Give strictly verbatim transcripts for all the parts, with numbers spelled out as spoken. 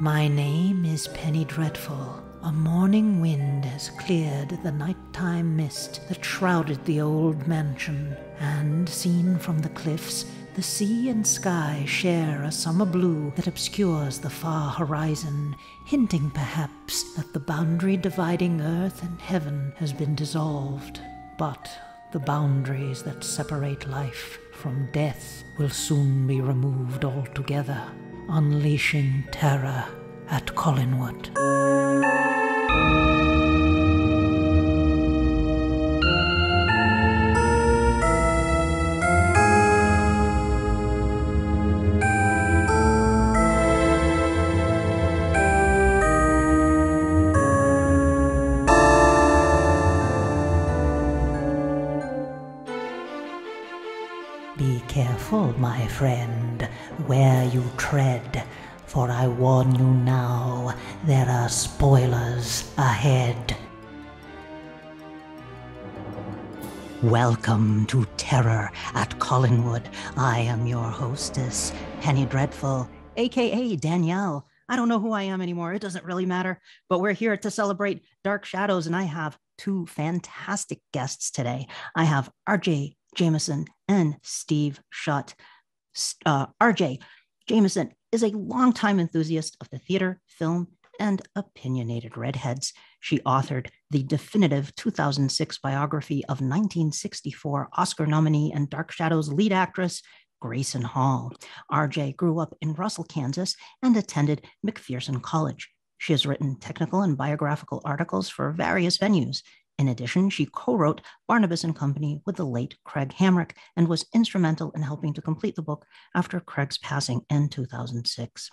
My name is Penny Dreadful. A morning wind has cleared the nighttime mist that shrouded the old mansion, and, seen from the cliffs, the sea and sky share a summer blue that obscures the far horizon, hinting perhaps that the boundary dividing earth and heaven has been dissolved. But the boundaries that separate life from death will soon be removed altogether, unleashing terror at Collinwood. Careful, my friend, where you tread, for I warn you now, there are spoilers ahead. Welcome to Terror at Collinwood. I am your hostess, Penny Dreadful, aka Danielle. I don't know who I am anymore, it doesn't really matter, but we're here to celebrate Dark Shadows, and I have two fantastic guests today. I have R J Jamison and Steve Shutt. Uh, R J Jamison is a longtime enthusiast of the theater, film, and opinionated redheads. She authored the definitive two thousand six biography of nineteen sixty-four Oscar nominee and Dark Shadows lead actress, Grayson Hall. R J grew up in Russell, Kansas, and attended McPherson College. She has written technical and biographical articles for various venues. In addition, she co-wrote Barnabas and Company with the late Craig Hamrick and was instrumental in helping to complete the book after Craig's passing in two thousand six.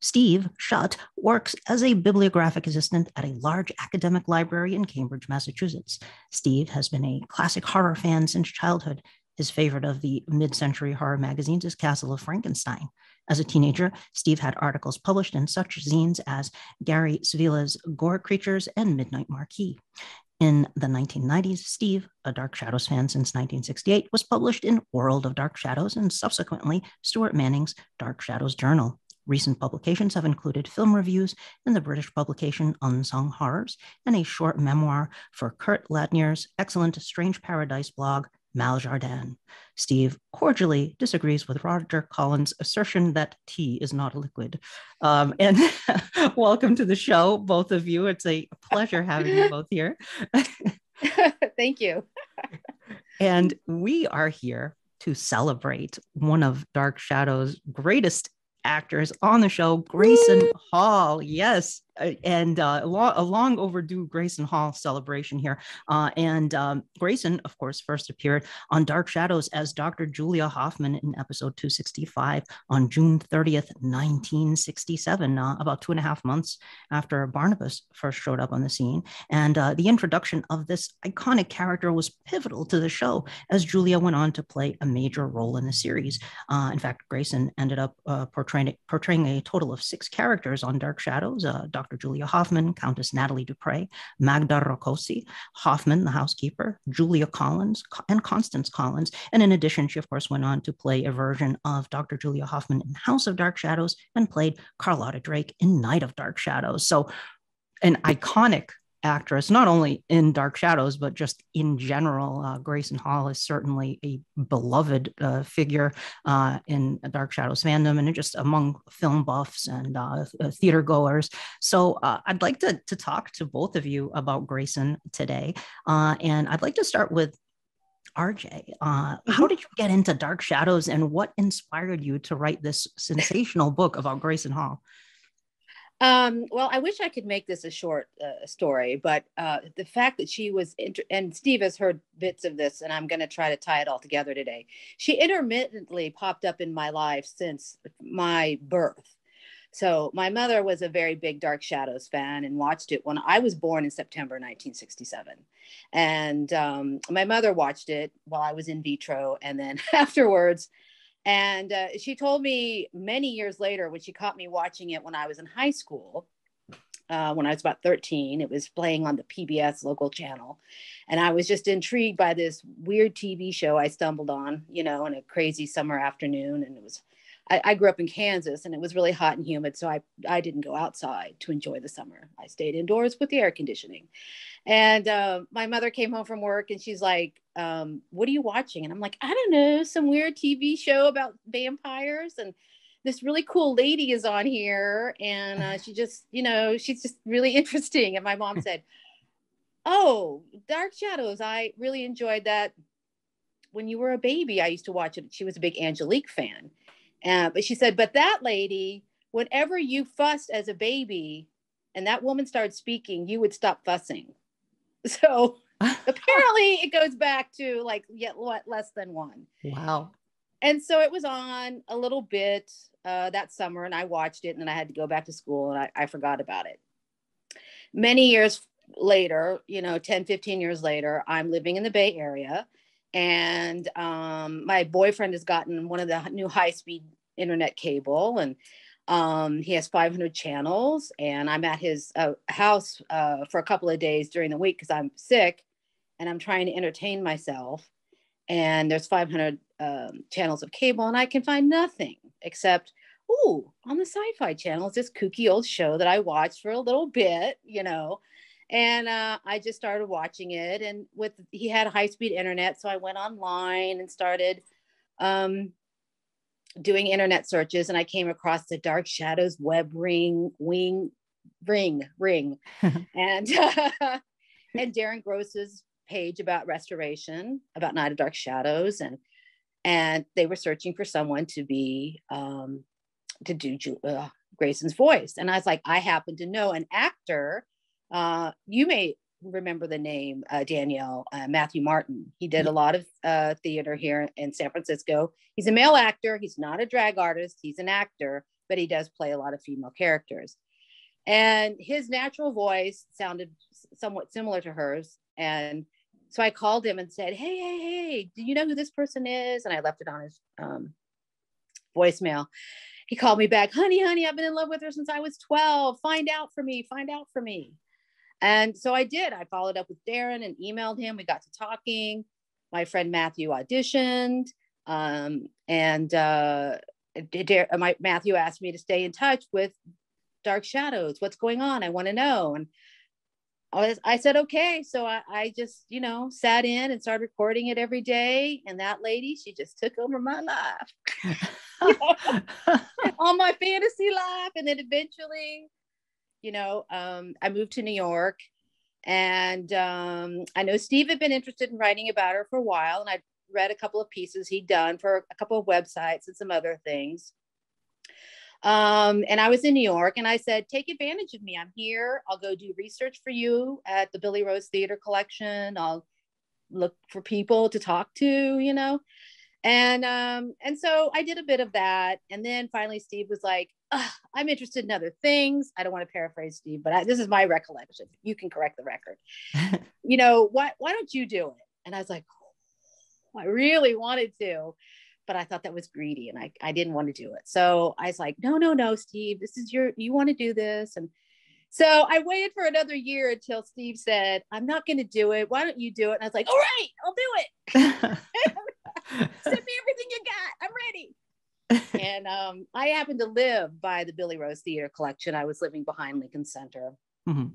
Steve Shutt works as a bibliographic assistant at a large academic library in Cambridge, Massachusetts. Steve has been a classic horror fan since childhood. His favorite of the mid-century horror magazines is Castle of Frankenstein. As a teenager, Steve had articles published in such zines as Gary Sevilla's Gore Creatures and Midnight Marquee. In the nineteen nineties, Steve, a Dark Shadows fan since nineteen sixty-eight, was published in World of Dark Shadows and subsequently Stuart Manning's Dark Shadows Journal. Recent publications have included film reviews in the British publication Unsung Horrors and a short memoir for Kurt Ladner's excellent Strange Paradise blog, Maljardin. Steve cordially disagrees with Roger Collins' assertion that tea is not a liquid. Um, and welcome to the show, both of you. It's a pleasure having you both here. Thank you. And we are here to celebrate one of Dark Shadow's greatest actors on the show, Grayson Woo! Hall. Yes. And uh, a long overdue Grayson Hall celebration here. Uh, and um, Grayson, of course, first appeared on Dark Shadows as Doctor Julia Hoffman in episode two sixty-five on June thirtieth, nineteen sixty-seven, uh, about two and a half months after Barnabas first showed up on the scene. And uh, the introduction of this iconic character was pivotal to the show, as Julia went on to play a major role in the series. Uh, in fact, Grayson ended up uh, portraying, portraying a total of six characters on Dark Shadows. Uh, Doctor Doctor Julia Hoffman, Countess Natalie DuPres, Magda Rakosi, Hoffman, the housekeeper, Julia Collins, and Constance Collins. And in addition, she, of course, went on to play a version of Doctor Julia Hoffman in House of Dark Shadows and played Carlotta Drake in Night of Dark Shadows. So an iconic actress, not only in Dark Shadows, but just in general. Uh, Grayson Hall is certainly a beloved uh, figure uh, in Dark Shadows fandom and just among film buffs and uh, theater goers. So uh, I'd like to, to talk to both of you about Grayson today. Uh, and I'd like to start with R J. Uh, how did you get into Dark Shadows, and what inspired you to write this sensational book about Grayson Hall? Um, well, I wish I could make this a short uh, story, but uh, the fact that she was, inter and Steve has heard bits of this, and I'm going to try to tie it all together today. She intermittently popped up in my life since my birth. So my mother was a very big Dark Shadows fan and watched it when I was born in September nineteen sixty-seven. And um, my mother watched it while I was in vitro, and then afterwards. And uh, she told me many years later, when she caught me watching it when I was in high school, uh, when I was about thirteen, it was playing on the P B S local channel. And I was just intrigued by this weird T V show I stumbled on, you know, on a crazy summer afternoon. And it was, I, I grew up in Kansas and it was really hot and humid. So I, I didn't go outside to enjoy the summer. I stayed indoors with the air conditioning. And uh, my mother came home from work and she's like, um, what are you watching? And I'm like, I don't know, some weird T V show about vampires. And this really cool lady is on here. And uh, she just, you know, she's just really interesting. And my mom said, oh, Dark Shadows. I really enjoyed that. When you were a baby, I used to watch it. She was a big Angelique fan. Uh, but she said, but that lady, whenever you fussed as a baby and that woman started speaking, you would stop fussing. So apparently it goes back to like yet less than one. Wow. And so it was on a little bit uh, that summer and I watched it and then I had to go back to school and I, I forgot about it. Many years later, you know, ten, fifteen years later, I'm living in the Bay Area. And um, my boyfriend has gotten one of the new high-speed internet cable, and um, he has five hundred channels. And I'm at his uh, house uh, for a couple of days during the week because I'm sick, and I'm trying to entertain myself. And there's five hundred um, channels of cable, and I can find nothing except, ooh, on the Sci-Fi Channel, it's this kooky old show that I watched for a little bit, you know. And uh, I just started watching it, and with he had high-speed internet, so I went online and started um, doing internet searches, and I came across the Dark Shadows web ring, wing, ring, ring, and uh, and Darren Gross's page about restoration, about Night of Dark Shadows, and and they were searching for someone to be um, to do uh, Grayson's voice, and I was like, I happen to know an actor. Uh, you may remember the name, uh, Danielle, uh, Matthew Martin. He did a lot of uh, theater here in San Francisco. He's a male actor. He's not a drag artist. He's an actor, but he does play a lot of female characters. And his natural voice sounded somewhat similar to hers. And so I called him and said, hey, hey, hey, do you know who this person is? And I left it on his um, voicemail. He called me back, honey, honey, I've been in love with her since I was twelve. Find out for me, find out for me. And so I did. I followed up with Darren and emailed him. We got to talking. My friend Matthew auditioned. Um, and uh, my, Matthew asked me to stay in touch with Dark Shadows. What's going on? I want to know. And I, was, I said, okay. So I, I just, you know, sat in and started recording it every day. And that lady, she just took over my life. All my fantasy life. And then eventually... You know, um, I moved to New York and um, I know Steve had been interested in writing about her for a while. And I read a couple of pieces he'd done for a couple of websites and some other things. Um, and I was in New York and I said, take advantage of me. I'm here. I'll go do research for you at the Billy Rose Theater Collection. I'll look for people to talk to, you know. And um, and so I did a bit of that. And then finally, Steve was like, ugh, I'm interested in other things. I don't want to paraphrase Steve, but I, this is my recollection. You can correct the record. you know, why, why don't you do it? And I was like, oh, I really wanted to, but I thought that was greedy and I, I didn't want to do it. So I was like, no, no, no, Steve, this is your, you want to do this. And so I waited for another year until Steve said, I'm not going to do it. Why don't you do it? And I was like, all right, I'll do it. Send me everything you got. I'm ready. and um, I happened to live by the Billy Rose Theater Collection. I was living behind Lincoln Center. Mm-hmm.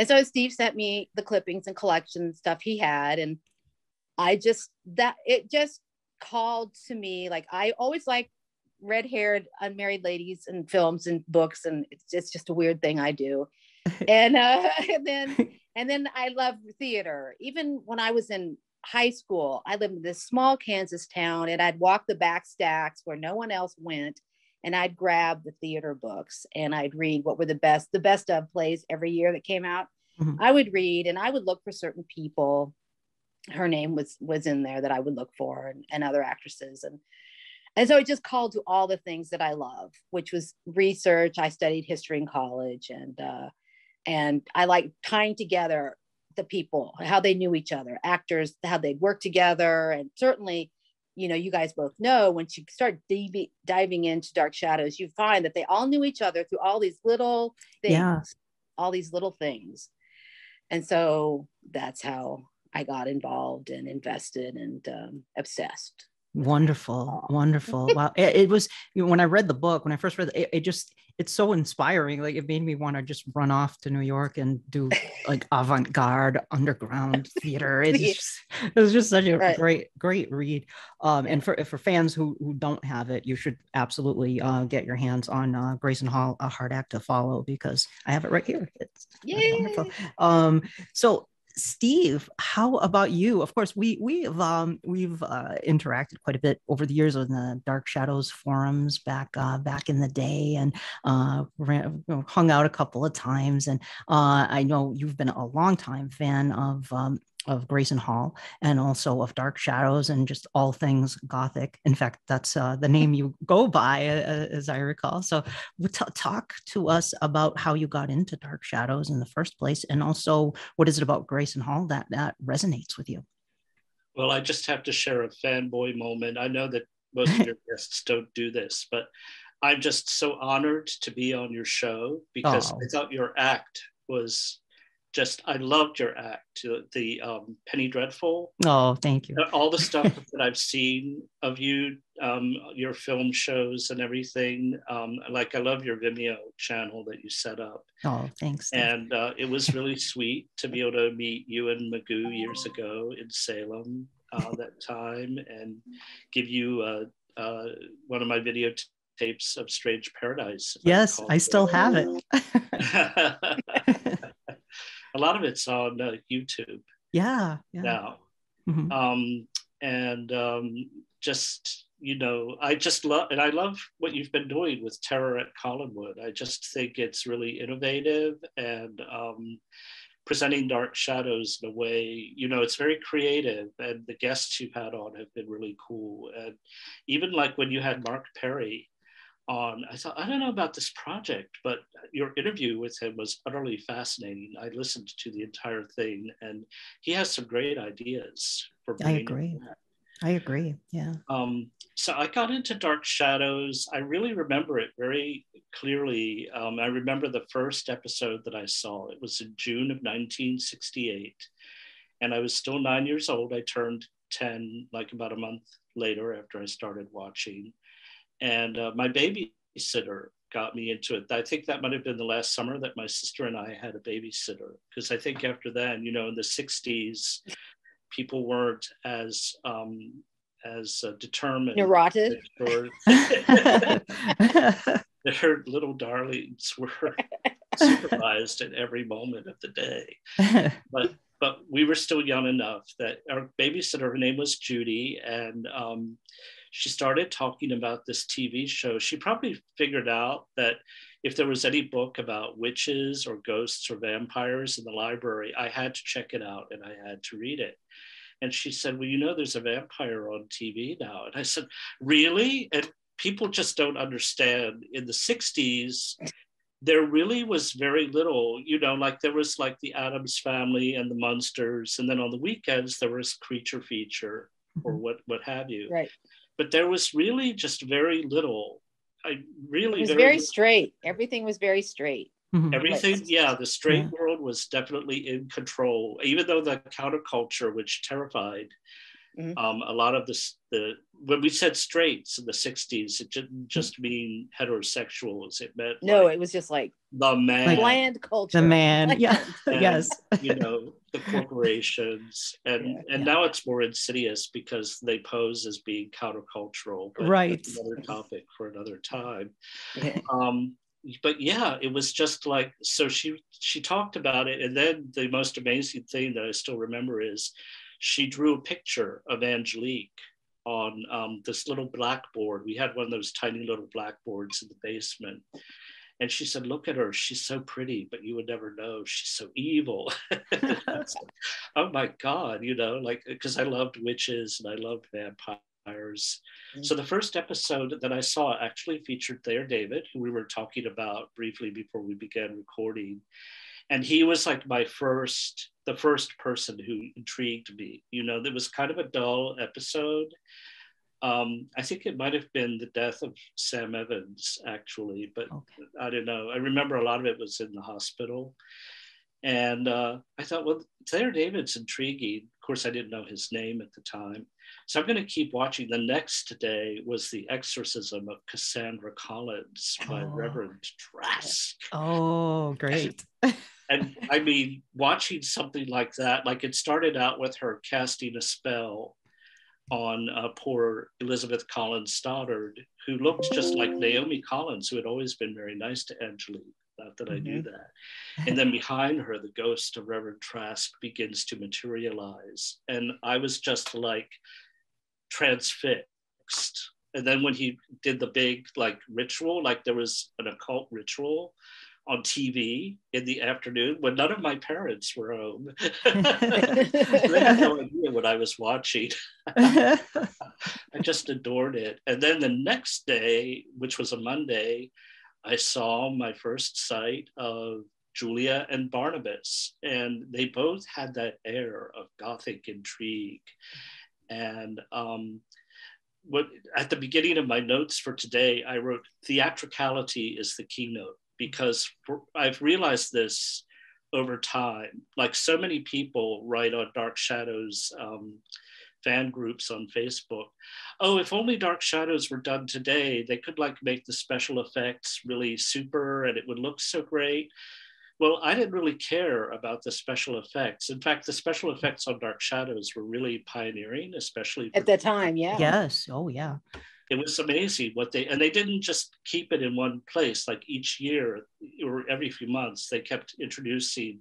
And so Steve sent me the clippings and collection stuff he had. And I just, that it just called to me. Like I always liked red-haired unmarried ladies and films and books. And it's, it's just a weird thing I do. and, uh, and then, and then I loved theater. Even when I was in high school, I lived in this small Kansas town and I'd walk the back stacks where no one else went and I'd grab the theater books and I'd read what were the best, the best of plays every year that came out. Mm-hmm. I would read and I would look for certain people. Her name was, was in there that I would look for and, and other actresses. And, and so it just called to all the things that I love, which was research. I studied history in college and, uh, and I like tying together the people, how they knew each other, actors, how they'd work together. And certainly, you know, you guys both know once you start div- diving into Dark Shadows, you find that they all knew each other through all these little things, yeah. all these little things. And so that's how I got involved and invested and um, obsessed. Wonderful. Wonderful. Wow. It, it was, you know, when I read the book, when I first read it, it, it just, it's so inspiring. Like, it made me want to just run off to New York and do like avant-garde underground theater. It's just, it was just such a right. great, great read. Um, and for, for fans who, who don't have it, you should absolutely uh, get your hands on uh, Grayson Hall, A Hard Act to Follow, because I have it right here. It's Yay. wonderful. Um, so Steve, how about you? Of course, we we've um, we've uh, interacted quite a bit over the years on the Dark Shadows forums back uh, back in the day, and uh, ran, you know, hung out a couple of times. And uh, I know you've been a longtime fan of um, of Grayson Hall and also of Dark Shadows and just all things Gothic. In fact, that's uh, the name you go by, uh, as I recall. So, t- talk to us about how you got into Dark Shadows in the first place, and also what is it about Grayson Hall that that resonates with you? Well, I just have to share a fanboy moment. I know that most of your guests don't do this, but I'm just so honored to be on your show, because oh. I thought your act was Just, I loved your act, the um, Penny Dreadful. Oh, thank you. All the stuff that I've seen of you, um, your film shows and everything. Um, like, I love your Vimeo channel that you set up. Oh, thanks. And uh, it was really sweet to be able to meet you and Magoo years ago in Salem uh, that time, and give you uh, uh, one of my videotapes of Strange Paradise. Yes, I, I still it. have it. A lot of it's on uh, YouTube. Yeah. yeah. Now, mm-hmm. um, and um, just you know, I just love, and I love what you've been doing with Terror at Collinwood. I just think it's really innovative, and um, presenting Dark Shadows in a way, you know, it's very creative, and the guests you've had on have been really cool. And even like when you had Mark Perry on, I thought, I don't know about this project, but your interview with him was utterly fascinating. I listened to the entire thing, and he has some great ideas for I agree. That. I agree, yeah. Um, so I got into Dark Shadows. I really remember it very clearly. Um, I remember the first episode that I saw. It was in June of nineteen sixty-eight, and I was still nine years old. I turned ten, like about a month later after I started watching. And uh, my babysitter got me into it. I think that might have been the last summer that my sister and I had a babysitter, because I think after that, you know, in the sixties, people weren't as um, as uh, determined. Neurotic. Their, their little darlings were supervised at every moment of the day. But but we were still young enough that our babysitter, her name was Judy, and um, she started talking about this T V show. She probably figured out that if there was any book about witches or ghosts or vampires in the library, I had to check it out and I had to read it. And she said, well, you know, there's a vampire on T V now. And I said, really? And people just don't understand. In the sixties, there really was very little, you know, like there was like the Addams Family and the Munsters. And then on the weekends, there was Creature Feature or what, what have you. Right. But there was really just very little. I really it was very, very straight. Everything was very straight. Mm-hmm. Everything, like, yeah. The straight yeah. world was definitely in control, even though the counterculture, which terrified mm-hmm. um, a lot of this, the when we said straights in the sixties, it didn't just mm-hmm. mean heterosexuals. It meant no. Like, it was just like the man, like bland culture, the man. Yeah, and, yes. You know, the corporations, and yeah, and yeah. now it's more insidious because they pose as being countercultural. But right. That's another topic for another time. Yeah. Um, but yeah, it was just like, so she she talked about it, and then the most amazing thing that I still remember is she drew a picture of Angelique on um, this little blackboard. We had one of those tiny little blackboards in the basement. And she said, look at her, she's so pretty, but you would never know, she's so evil. Like, oh my God, you know, like, because I loved witches and I loved vampires. Mm-hmm. So the first episode that I saw actually featured there, David, who we were talking about briefly before we began recording. And he was like my first, the first person who intrigued me. You know, there was kind of a dull episode. Um, I think it might have been the death of Sam Evans, actually, but okay. I don't know. I remember a lot of it was in the hospital. And uh, I thought, well, Claire David's intriguing. Of course, I didn't know his name at the time. So I'm going to keep watching. The next day was The Exorcism of Cassandra Collins by oh. Reverend Trask. Oh, great. And, and I mean, watching something like that, like it started out with her casting a spell on uh, poor Elizabeth Collins Stoddard, who looked just like Naomi Collins, who had always been very nice to Angelique. Not that mm-hmm. I knew that. And then behind her, the ghost of Reverend Trask begins to materialize. And I was just like transfixed. And then when he did the big like ritual, like there was an occult ritual on T V in the afternoon when none of my parents were home. They had no idea what I was watching. I just adored it. And then the next day, which was a Monday, I saw my first sight of Julia and Barnabas, and they both had that air of Gothic intrigue. And um, what, at the beginning of my notes for today, I wrote, theatricality is the keynote, because for, I've realized this over time. Like so many people write on Dark Shadows um, fan groups on Facebook, oh, if only Dark Shadows were done today, they could like make the special effects really super and it would look so great. Well, I didn't really care about the special effects. In fact, the special effects on Dark Shadows were really pioneering, especially at the time, yeah. Yes, oh yeah. It was amazing what they, and they didn't just keep it in one place, like each year or every few months, they kept introducing.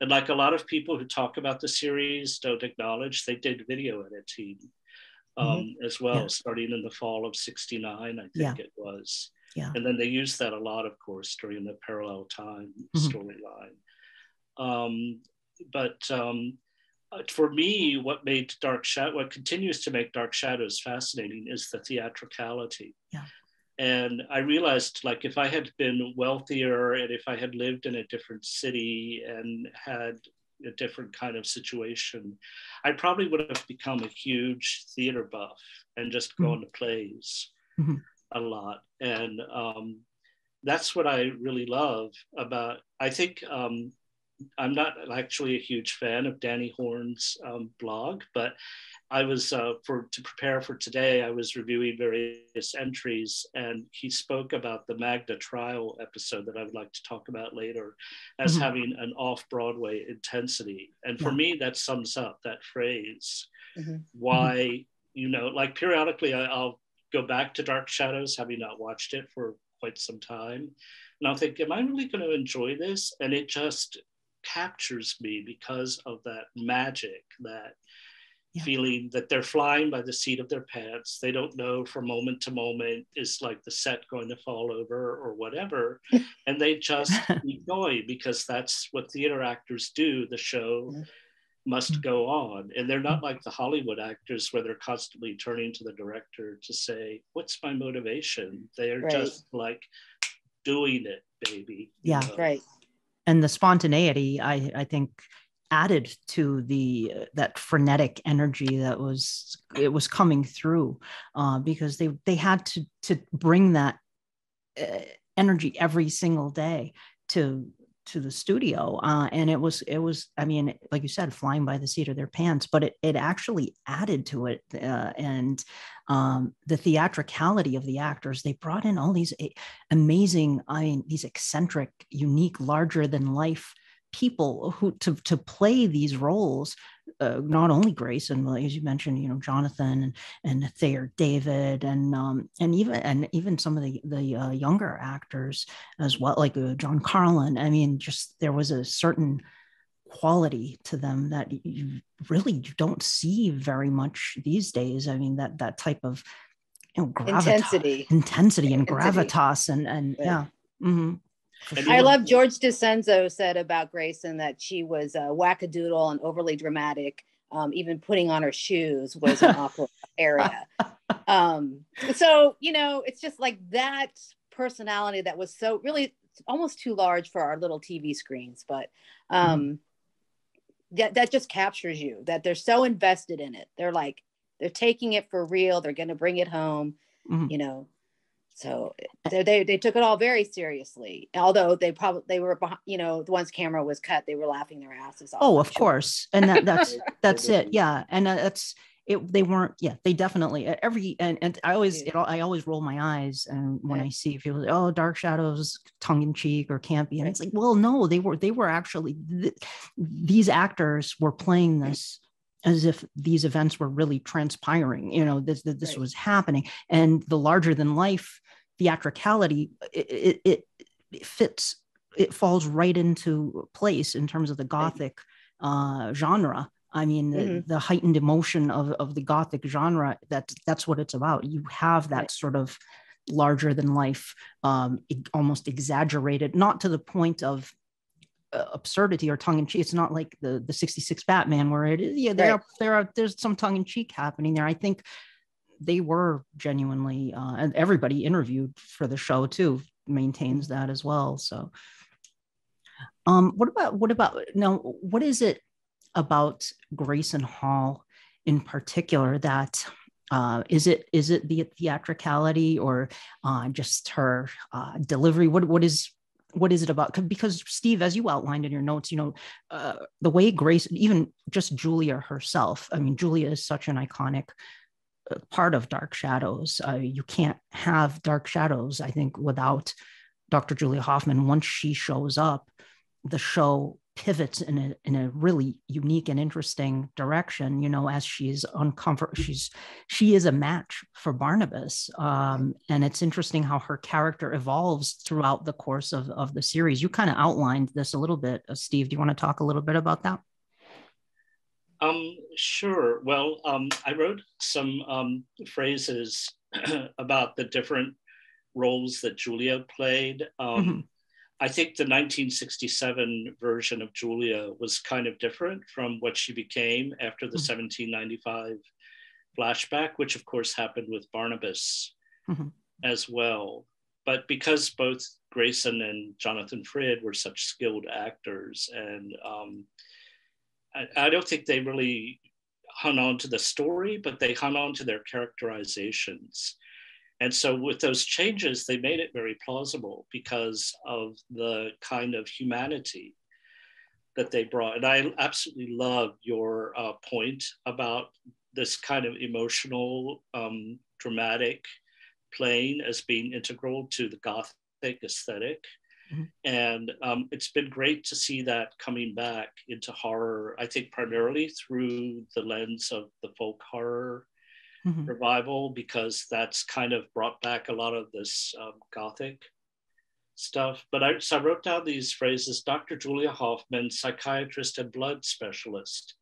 And like a lot of people who talk about the series don't acknowledge, they did video editing um, mm-hmm. as well, yeah. starting in the fall of sixty-nine, I think yeah. it was. Yeah. And then they used that a lot, of course, during the Parallel Time mm-hmm. storyline. Um, but um, for me, what made Dark Shadows, what continues to make Dark Shadows fascinating is the theatricality. Yeah. And I realized, like, if I had been wealthier and if I had lived in a different city and had a different kind of situation, I probably would have become a huge theater buff and just mm-hmm. gone to plays mm-hmm. a lot. And um, that's what I really love about, I think um, I'm not actually a huge fan of Danny Horn's um, blog, but I was, uh, for to prepare for today, I was reviewing various entries, and he spoke about the Magda trial episode that I would like to talk about later as mm-hmm. having an off-Broadway intensity. And for yeah. me, that sums up that phrase. Mm-hmm. Why, mm-hmm. you know, like periodically I, I'll go back to Dark Shadows, having not watched it for quite some time. And I'll think, am I really going to enjoy this? And it just captures me because of that magic, that yeah. feeling that they're flying by the seat of their pants. They don't know from moment to moment, is like the set going to fall over or whatever. And they just keep going because that's what theater actors do. The show yeah. must mm-hmm. go on. And they're not like the Hollywood actors where they're constantly turning to the director to say, what's my motivation? They're right. just like doing it, baby. Yeah, you know? Right. And the spontaneity, I, I think, added to the uh, that frenetic energy that was it was coming through, uh, because they they had to to bring that uh, energy every single day to to the studio, uh, and it was it was I mean, like you said, flying by the seat of their pants, but it it actually added to it, uh, and um, the theatricality of the actors. They brought in all these amazing, I mean, these eccentric, unique, larger than life people who to to play these roles, uh, not only Grayson, well, as you mentioned, you know, Jonathan and, and Thayer David, and um, and even and even some of the the uh, younger actors as well, like uh, John Carlin. I mean, just there was a certain quality to them that you really you don't see very much these days. I mean, that that type of you know, gravitas, intensity, intensity, and intensity. gravitas, and and yeah. yeah. Mm-hmm. I love George DiCenzo said about Grayson that she was uh, wackadoodle and overly dramatic. Um, even putting on her shoes was an awful area. Um, so, you know, it's just like that personality that was so really almost too large for our little T V screens. But um, that, that just captures you, that they're so invested in it. They're like, they're taking it for real. They're going to bring it home, mm-hmm. you know. So they they took it all very seriously. Although they probably they were you know once camera was cut, they were laughing their asses off. Oh, of course, and that, that's that's it. Yeah, and that's it. They weren't. Yeah, they definitely every and, and I always it, I always roll my eyes and when right. I see people like, oh, Dark Shadows, tongue in cheek or campy, and right. it's like, well, no, they were they were actually th- these actors were playing this. Right. As if these events were really transpiring, you know, this, this right. was happening. And the larger than life theatricality, it, it, it fits, it falls right into place in terms of the Gothic uh, genre. I mean, mm-hmm. the, the heightened emotion of, of the Gothic genre, that, that's what it's about. You have that right. sort of larger than life, um, almost exaggerated, not to the point of absurdity or tongue in cheek. It's not like the the sixty-six Batman where it is. Yeah, there right. are, there are there's some tongue in cheek happening there. I think they were genuinely, uh, and everybody interviewed for the show too maintains that as well. So, um, what about what about now? What is it about Grayson Hall in particular that uh, is it is it the theatricality or uh, just her uh, delivery? What what is What is it about? Because Steve, as you outlined in your notes, you know, uh, the way Grace, even just Julia herself, I mean, Julia is such an iconic part of Dark Shadows. Uh, you can't have Dark Shadows, I think, without Doctor Julia Hoffman. Once she shows up, the show pivots in a in a really unique and interesting direction, you know, as she's uncomfortable, she's she is a match for Barnabas. Um, and it's interesting how her character evolves throughout the course of, of the series. You kind of outlined this a little bit, Steve. Do you want to talk a little bit about that? Um, sure. Well, um, I wrote some um, phrases about the different roles that Julia played. Um, mm-hmm. I think the nineteen sixty-seven version of Julia was kind of different from what she became after the mm-hmm. seventeen ninety-five flashback, which of course happened with Barnabas mm-hmm. as well. But because both Grayson and Jonathan Frid were such skilled actors, and um, I, I don't think they really hung on to the story, but they hung on to their characterizations. And so with those changes, they made it very plausible because of the kind of humanity that they brought. And I absolutely love your uh, point about this kind of emotional, um, dramatic plane as being integral to the Gothic aesthetic. Mm-hmm. And um, it's been great to see that coming back into horror, I think primarily through the lens of the folk horror Mm-hmm. revival, because that's kind of brought back a lot of this um, Gothic stuff. But I, so I wrote down these phrases: Doctor Julia Hoffman, psychiatrist and blood specialist;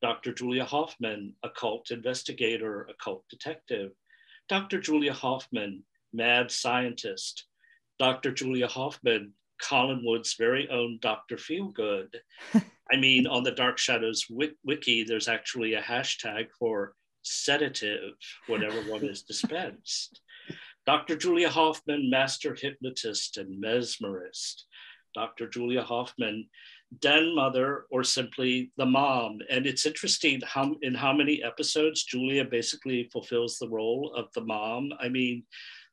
Doctor Julia Hoffman, occult investigator, occult detective; Doctor Julia Hoffman, mad scientist; Doctor Julia Hoffman, Collinwood's very own Doctor Feelgood. I mean, on the Dark Shadows wiki, there's actually a hashtag for sedative, whatever one is dispensed. Doctor Julia Hoffman, master hypnotist and mesmerist; Doctor Julia Hoffman, den mother, or simply the mom. And it's interesting how in how many episodes Julia basically fulfills the role of the mom. I mean,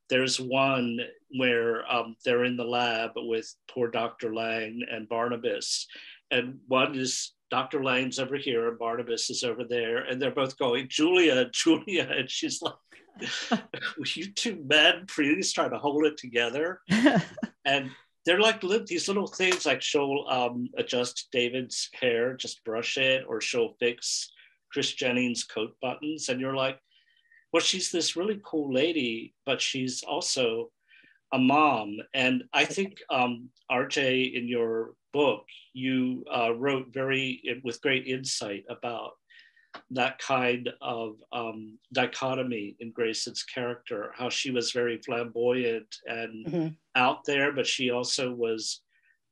there's one where um, they're in the lab with poor Doctor Lang and Barnabas, and one is Doctor Lang's over here and Barnabas is over there, and they're both going, Julia, Julia. And she's like, you two men priests trying to hold it together. And they're like these little things, like she'll um, adjust David's hair, just brush it, or she'll fix Chris Jennings' coat buttons. And you're like, well, she's this really cool lady, but she's also a mom. And I think um, R J, in your book, you uh, wrote very with great insight about that kind of um, dichotomy in Grayson's character, how she was very flamboyant and mm-hmm. out there, but she also was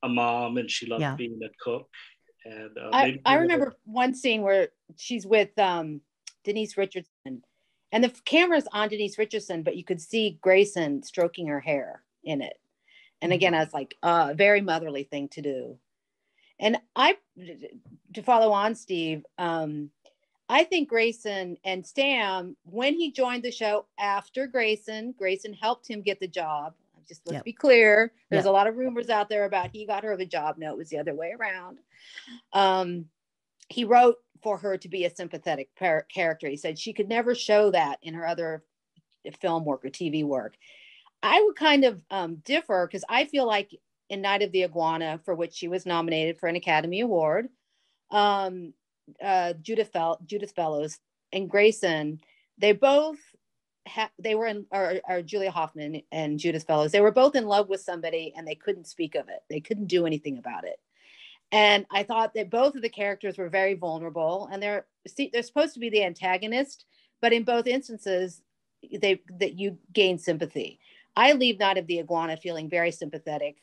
a mom and she loved yeah. being a cook. And uh, I, I remember were... one scene where she's with um, Denise Richardson, and the camera's on Denise Richardson, but you could see Grayson stroking her hair in it. And again, I was like, a uh, very motherly thing to do. And I, to follow on, Steve, um, I think Grayson and Stam, when he joined the show after Grayson, Grayson helped him get the job. Just let's yep. be clear. There's yep. a lot of rumors out there about he got her the job. No, it was the other way around. Um, he wrote for her to be a sympathetic par- character. He said she could never show that in her other film work or T V work. I would kind of um, differ, because I feel like in Night of the Iguana, for which she was nominated for an Academy Award, um, uh, Judith, Fel- Judith Fellows and Grayson, they both Ha- they were in, or, or Julia Hoffman and Judith Fellows, they were both in love with somebody and they couldn't speak of it. They couldn't do anything about it. And I thought that both of the characters were very vulnerable, and they're see, they're supposed to be the antagonist, but in both instances, they that you gain sympathy. I leave Night of the Iguana feeling very sympathetic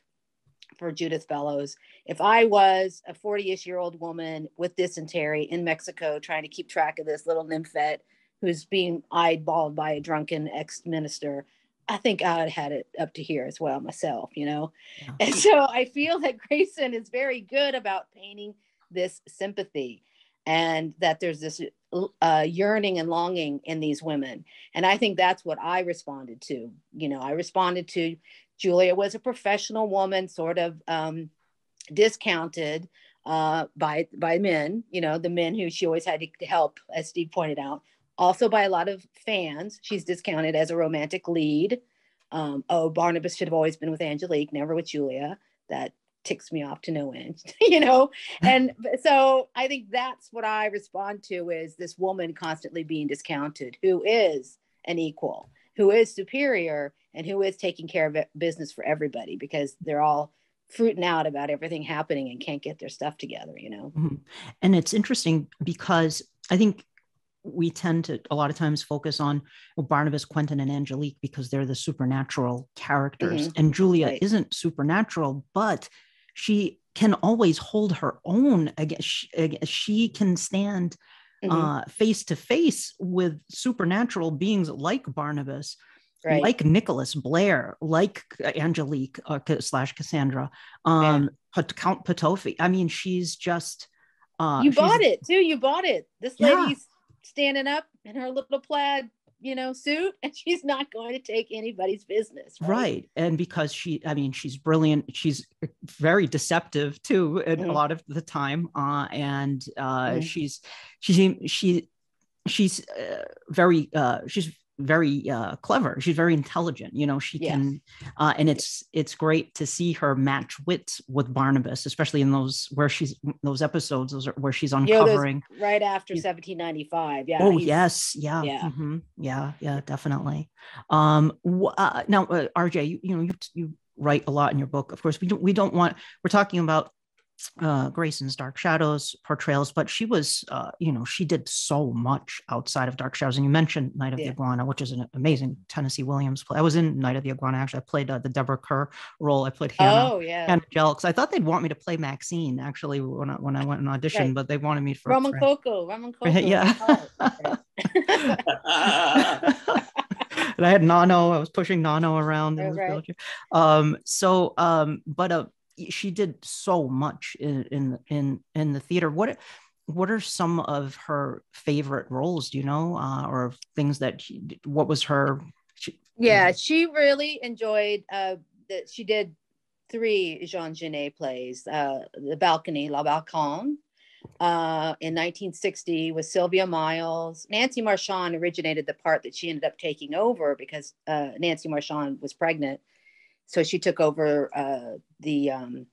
for Judith Fellows. If I was a forty-ish year old woman with dysentery in Mexico trying to keep track of this little nymphette who's being eyeballed by a drunken ex-minister, I think I had had it up to here as well myself, you know? Yeah. And so I feel that Grayson is very good about painting this sympathy, and that there's this uh, yearning and longing in these women. And I think that's what I responded to. You know, I responded to Julia was a professional woman, sort of um, discounted uh, by, by men, you know, the men who she always had to help, as Steve pointed out. Also by a lot of fans, she's discounted as a romantic lead. Um, oh, Barnabas should have always been with Angelique, never with Julia. That ticks me off to no end, you know? And so I think that's what I respond to, is this woman constantly being discounted, who is an equal, who is superior, and who is taking care of business for everybody, because they're all fruiting out about everything happening and can't get their stuff together, you know? Mm-hmm. And it's interesting, because I think we tend to a lot of times focus on well, Barnabas, Quentin, and Angelique because they're the supernatural characters. Mm-hmm. And Julia right. isn't supernatural, but she can always hold her own. I guess she, I guess she can stand mm-hmm. uh, face to face with supernatural beings like Barnabas, right. like Nicholas Blair, like Angelique uh, slash Cassandra, um, yeah. Count Patofi. I mean, she's just. Uh, you bought it too. You bought it. This yeah. lady's standing up in her little plaid, you know, suit, and she's not going to take anybody's business. Right. right. And because she, I mean, she's brilliant. She's very deceptive too, mm-hmm. a lot of the time. Uh, and uh, mm-hmm. she's, she's, she, she's uh, very, uh, she's very uh, clever. She's very intelligent, you know, she yes. can, uh, and it's, it's great to see her match wits with Barnabas, especially in those where she's, those episodes those are, where she's uncovering. You know, right after he's, seventeen ninety-five. Yeah. Oh yes. Yeah. Yeah. Mm-hmm. Yeah. Yeah, definitely. Um, wh- uh, now, uh, R J, you, you know, you, you write a lot in your book. Of course, we don't, we don't want, we're talking about uh Grayson's Dark Shadows portrayals, but she was uh you know she did so much outside of Dark Shadows. And you mentioned Night of yeah. the Iguana, which is an amazing Tennessee Williams play. I was in Night of the Iguana, actually. I played uh, the Deborah Kerr role. I played Hannah. Oh yeah. Hannah Jelks. So I thought they'd want me to play Maxine actually when I, when I went and auditioned, right. but they wanted me for Roman Coco. Roman Coco. Yeah. And I had Nano. I was pushing Nano around. In right. Um. So um. But uh. She did so much in, in in in the theater. What what are some of her favorite roles? Do you know, uh, or things that she, what was her? She, yeah, you know. She really enjoyed. Uh, that she did three Jean Genet plays. Uh, the Balcony, La Balcon, uh, in nineteen sixty with Sylvia Miles. Nancy Marchand originated the part that she ended up taking over because uh, Nancy Marchand was pregnant. So she took over uh, the um,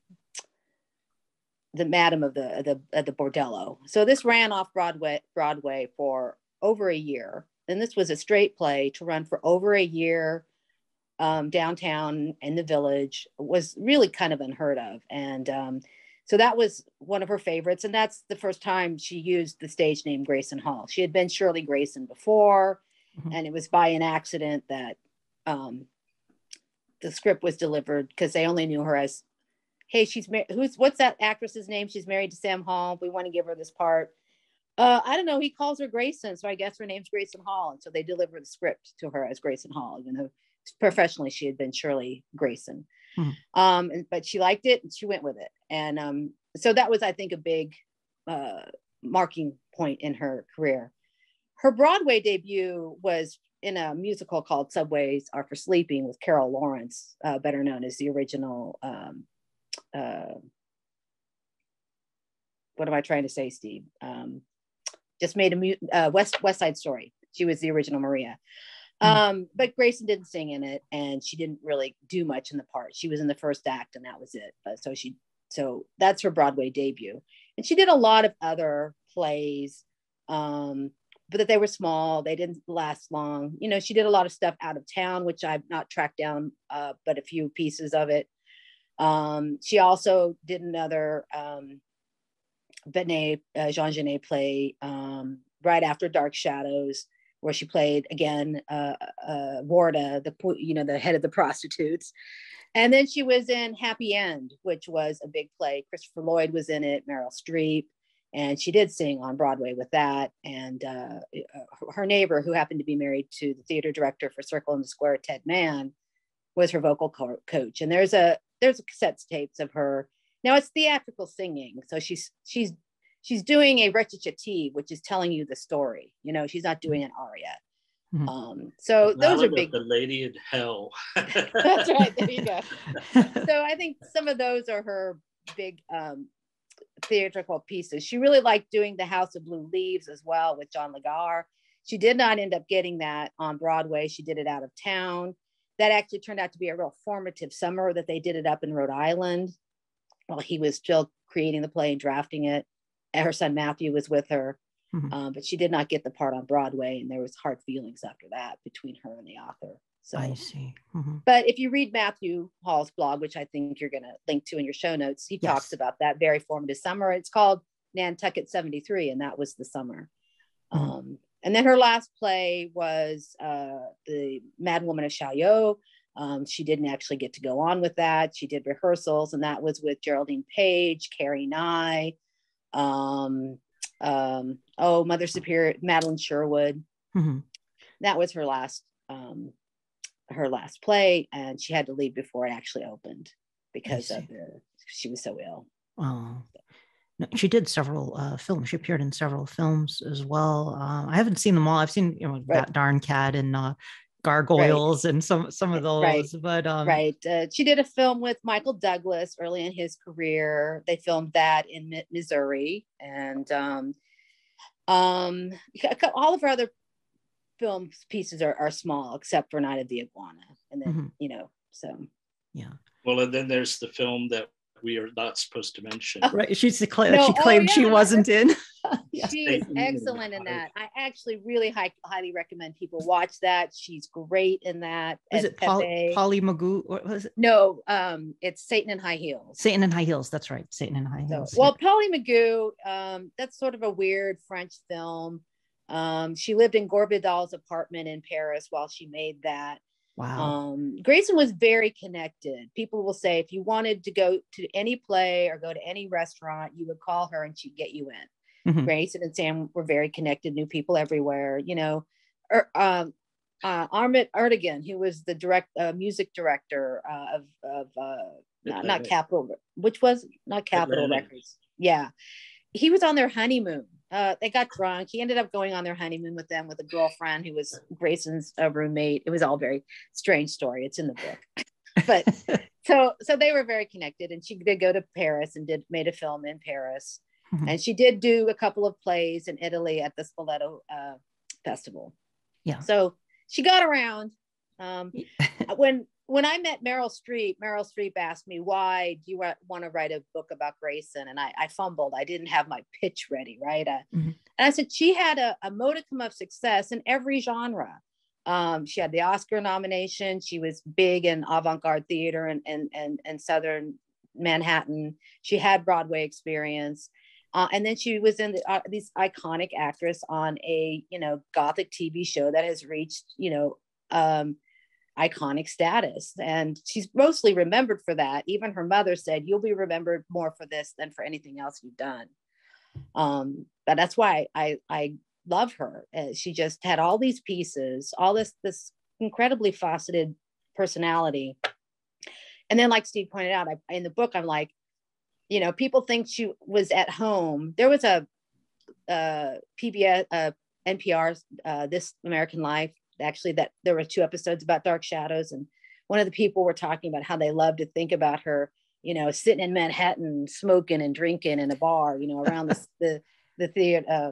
the madam of the of the of the bordello. So this ran off Broadway Broadway for over a year, and this was a straight play to run for over a year um, downtown in the Village. It was really kind of unheard of, and um, so that was one of her favorites. And that's the first time she used the stage name Grayson Hall. She had been Shirley Grayson before, mm-hmm. and it was by an accident that. Um, the script was delivered because they only knew her as, hey, she's, mar- who's, what's that actress's name? She's married to Sam Hall. We want to give her this part. Uh, I don't know. He calls her Grayson. So I guess her name's Grayson Hall. And so they delivered the script to her as Grayson Hall, even though professionally she had been Shirley Grayson. Mm-hmm. Um, and, but she liked it and she went with it. And um, so that was, I think, a big uh, marking point in her career. Her Broadway debut was in a musical called Subways Are for Sleeping with Carol Lawrence, uh, better known as the original, um, uh, what am I trying to say, Steve? Um, just made a mu uh, West, West Side Story. She was the original Maria. Um, but Grayson didn't sing in it, and she didn't really do much in the part. She was in the first act, and that was it. Uh, so she, so that's her Broadway debut. And she did a lot of other plays, um, but that they were small. They didn't last long. You know, she did a lot of stuff out of town, which I've not tracked down, uh, but a few pieces of it. Um, she also did another um, Benet, uh, Jean Genet play um, right after Dark Shadows, where she played again uh, uh, Warda, the you know the head of the prostitutes, and then she was in Happy End, which was a big play. Christopher Lloyd was in it, Meryl Streep, and she did sing on Broadway with that. And uh, her neighbor, who happened to be married to the theater director for Circle in the Square, Ted Mann, was her vocal co coach. And there's a there's a cassette tapes of her. Now it's theatrical singing, so she's she's. She's doing a recitative, which is telling you the story. You know, she's not doing an aria. Mm-hmm. Um, so those are big. The Lady in Hell. That's right. There you go. So I think some of those are her big um, theatrical pieces. She really liked doing The House of Blue Leaves as well with John Lagar. She did not end up getting that on Broadway. She did it out of town. That actually turned out to be a real formative summer that they did it up in Rhode Island while he was still creating the play and drafting it. Her son Matthew was with her, mm-hmm. um, but she did not get the part on Broadway, and there was hard feelings after that between her and the author. So, I see. Mm-hmm. But if you read Matthew Hall's blog, which I think you're going to link to in your show notes, he yes. talks about that very formative summer. It's called Nantucket seventy-three, and that was the summer. Mm-hmm. Um, and then her last play was uh, The Mad Woman of Chaillot. Um, she didn't actually get to go on with that. She did rehearsals, and that was with Geraldine Page, Carrie Nye, um um oh Mother Superior, Madeline Sherwood. Mm-hmm. That was her last um her last play, and she had to leave before it actually opened because of the, she was so ill. Oh no, she did several uh films. She appeared in several films as well. um I haven't seen them all. I've seen, you know, right. That Darn Cat and uh Gargoyles, right. and some some of those, right. but um right uh, she did a film with Michael Douglas early in his career. They filmed that in Missouri, and um um all of her other film pieces are, are small except for Night of the Iguana, and then mm-hmm. you know, so yeah. Well, and then there's the film that we are not supposed to mention. Oh, right, she's declared no, she claimed oh, yeah. she wasn't in. She's excellent in that. I actually really high, highly recommend people watch that. She's great in that. Is it Polly Magoo? What was it? No, um, it's Satan in High Heels. Satan in High Heels. That's right. Satan in High Heels. So, well, Polly Magoo. Um, that's sort of a weird French film. Um, she lived in Gorbidal's apartment in Paris while she made that. Wow. Um, Grayson was very connected. People will say if you wanted to go to any play or go to any restaurant, you would call her and she'd get you in. Mm-hmm. Grayson and Sam were very connected, knew people everywhere. You know, er, um, uh, Armit Erdogan, who was the direct uh, music director uh, of, of uh, not, not Capitol, which was not Capitol Records. Yeah. He was on their honeymoon. Uh, they got drunk. He ended up going on their honeymoon with them with a girlfriend who was Grayson's uh, roommate. It was all very strange story. It's in the book. But so so they were very connected, and she did go to Paris and did made a film in Paris. Mm-hmm. And she did do a couple of plays in Italy at the Spoleto uh, Festival. Yeah. So she got around. Um, when when I met Meryl Streep, Meryl Streep asked me, why do you want to write a book about Grayson? And I, I fumbled. I didn't have my pitch ready, right? I, mm-hmm. And I said, she had a, a modicum of success in every genre. Um, she had the Oscar nomination. She was big in avant-garde theater and, and, and, and Southern Manhattan. She had Broadway experience. Uh, and then she was in the, uh, this iconic actress on a, you know, Gothic T V show that has reached, you know, um, iconic status, and she's mostly remembered for that. Even her mother said, you'll be remembered more for this than for anything else you've done. Um, but that's why I, I love her. Uh, she just had all these pieces, all this, this incredibly faceted personality. And then like Steve pointed out, I, in the book, I'm like, you know, people think she was at home. There was a uh, P B S, uh, N P R's uh, This American Life. Actually, that there were two episodes about Dark Shadows, and one of the people were talking about how they love to think about her, you know, sitting in Manhattan, smoking and drinking in a bar, you know, around the the, the theater uh,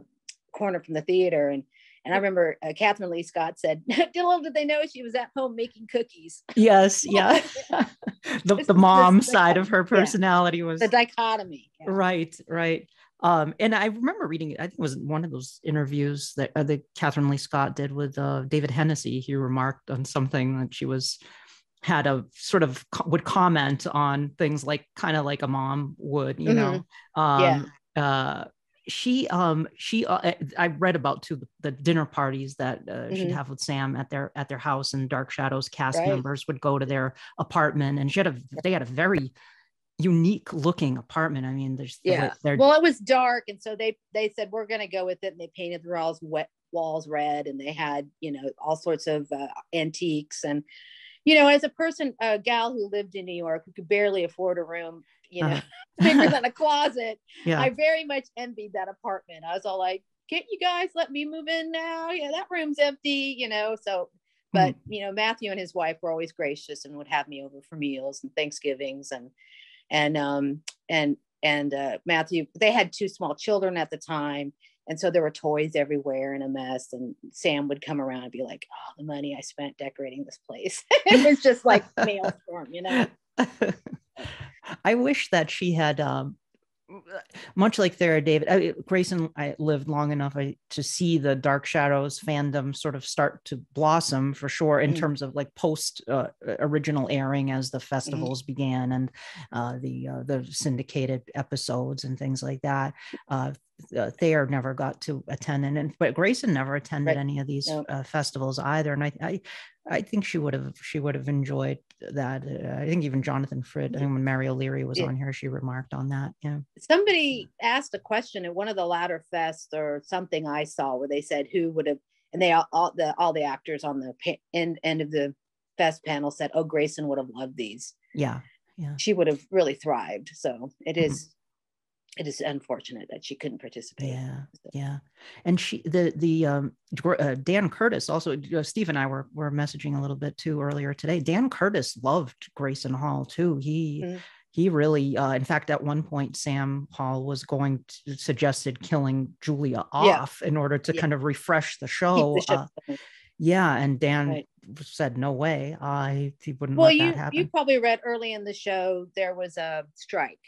corner from the theater. And and I remember uh, Catherine Lee Scott said, little did they know she was at home making cookies. Yes, yeah. the the mom the, side of her personality yeah, was the dichotomy. Yeah. Right, right. Um, and I remember reading it, I think it was one of those interviews that, uh, that Catherine Lee Scott did with uh, David Hennessy. He remarked on something that she was, had a sort of, co- would comment on things like, kind of like a mom would, you mm-hmm. know. Um, yeah. uh, she, um, she uh, I read about two the dinner parties that uh, mm-hmm. she'd have with Sam at their, at their house, and Dark Shadows cast right. members would go to their apartment, and she had a, they had a very unique looking apartment. I mean, there's yeah. They're, well, it was dark, and so they they said we're going to go with it, and they painted the walls wet walls red, and they had you know all sorts of uh, antiques, and you know as a person a gal who lived in New York who could barely afford a room, you know, bigger than a closet, yeah. I very much envied that apartment. I was all like, "Can't you guys let me move in now? Yeah, that room's empty," you know. So, but mm. you know, Matthew and his wife were always gracious and would have me over for meals and Thanksgivings and. And, um, and, and, uh, Matthew, they had two small children at the time. And so there were toys everywhere and a mess, and Sam would come around and be like, "Oh, the money I spent decorating this place." It was just like maelstrom, you know? I wish that she had, um, much like Thera David, I, Grayson, I lived long enough I, to see the Dark Shadows fandom sort of start to blossom for sure in mm-hmm. terms of like post uh, original airing as the festivals mm-hmm. began and uh, the uh, the syndicated episodes and things like that. Uh, Uh, Thayer never got to attend, and but Grayson never attended right. any of these no. uh, festivals either. And I, I, I think she would have she would have enjoyed that. Uh, I think even Jonathan Frid, yeah. I think when Mary O'Leary was yeah. on here, she remarked on that. Yeah. Somebody asked a question at one of the latter fests or something I saw where they said who would have, and they all, all the all the actors on the pa- end end of the fest panel said, "Oh, Grayson would have loved these." Yeah, yeah. She would have really thrived. So it is. Mm-hmm. It is unfortunate that she couldn't participate. Yeah, so. yeah. And she, the the um, uh, Dan Curtis also. Uh, Steve and I were were messaging a little bit too earlier today. Dan Curtis loved Grayson Hall too. He mm-hmm. he really. Uh, in fact, at one point, Sam Hall was going to, suggested killing Julia off yeah. in order to yeah. kind of refresh the show. The show. Uh, yeah, and Dan. Right. said no way. I uh, he wouldn't. Well, let you that happen. You probably read early in the show there was a strike.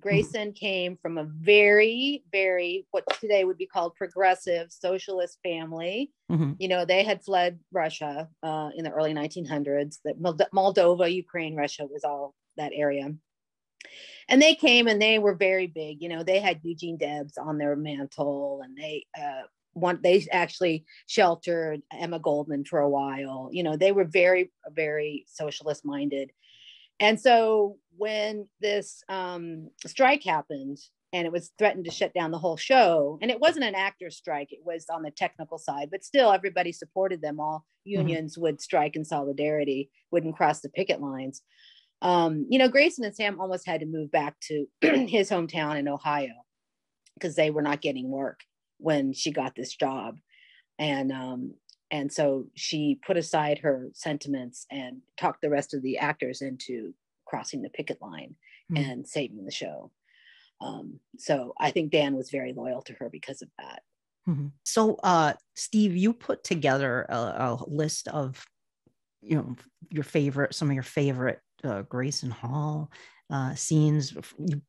Grayson came from a very, very, what today would be called progressive socialist family. Mm-hmm. You know, they had fled Russia uh, in the early nineteen hundreds, that Moldova, Ukraine, Russia was all that area. And they came and they were very big, you know, they had Eugene Debs on their mantle, and they uh, want, they actually sheltered Emma Goldman for a while. You know, they were very, very socialist minded. And so when this um, strike happened, and it was threatened to shut down the whole show, and it wasn't an actor's strike, it was on the technical side, but still everybody supported them. All unions mm-hmm. would strike in solidarity, wouldn't cross the picket lines. Um, you know, Grayson and Sam almost had to move back to his hometown in Ohio because they were not getting work when she got this job. And, um, And so she put aside her sentiments and talked the rest of the actors into crossing the picket line mm. and saving the show. Um, so I think Dan was very loyal to her because of that. Mm-hmm. So uh, Steve, you put together a, a list of, you know, your favorite, some of your favorite uh, Grayson Hall uh, scenes. You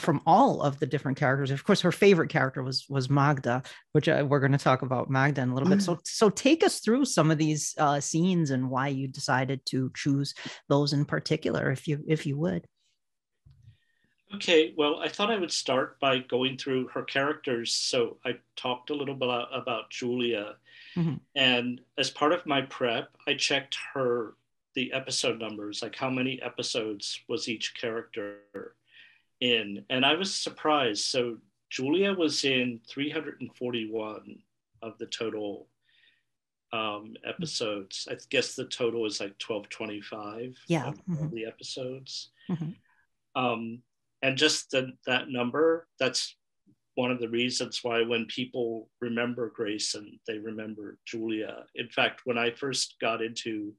from all of the different characters. Of course, her favorite character was was Magda, which I, we're going to talk about Magda in a little mm. bit. So so take us through some of these uh, scenes and why you decided to choose those in particular, if you if you would. Okay, well, I thought I would start by going through her characters. So I talked a little bit about Julia. Mm-hmm. And as part of my prep, I checked her, the episode numbers, like how many episodes was each character in, and I was surprised. So Julia was in three hundred forty-one of the total um, episodes. I guess the total is like twelve twenty-five yeah. of mm-hmm. all the episodes. Mm-hmm. Um, and just the, that number, that's one of the reasons why when people remember Grayson, they remember Julia. In fact, when I first got into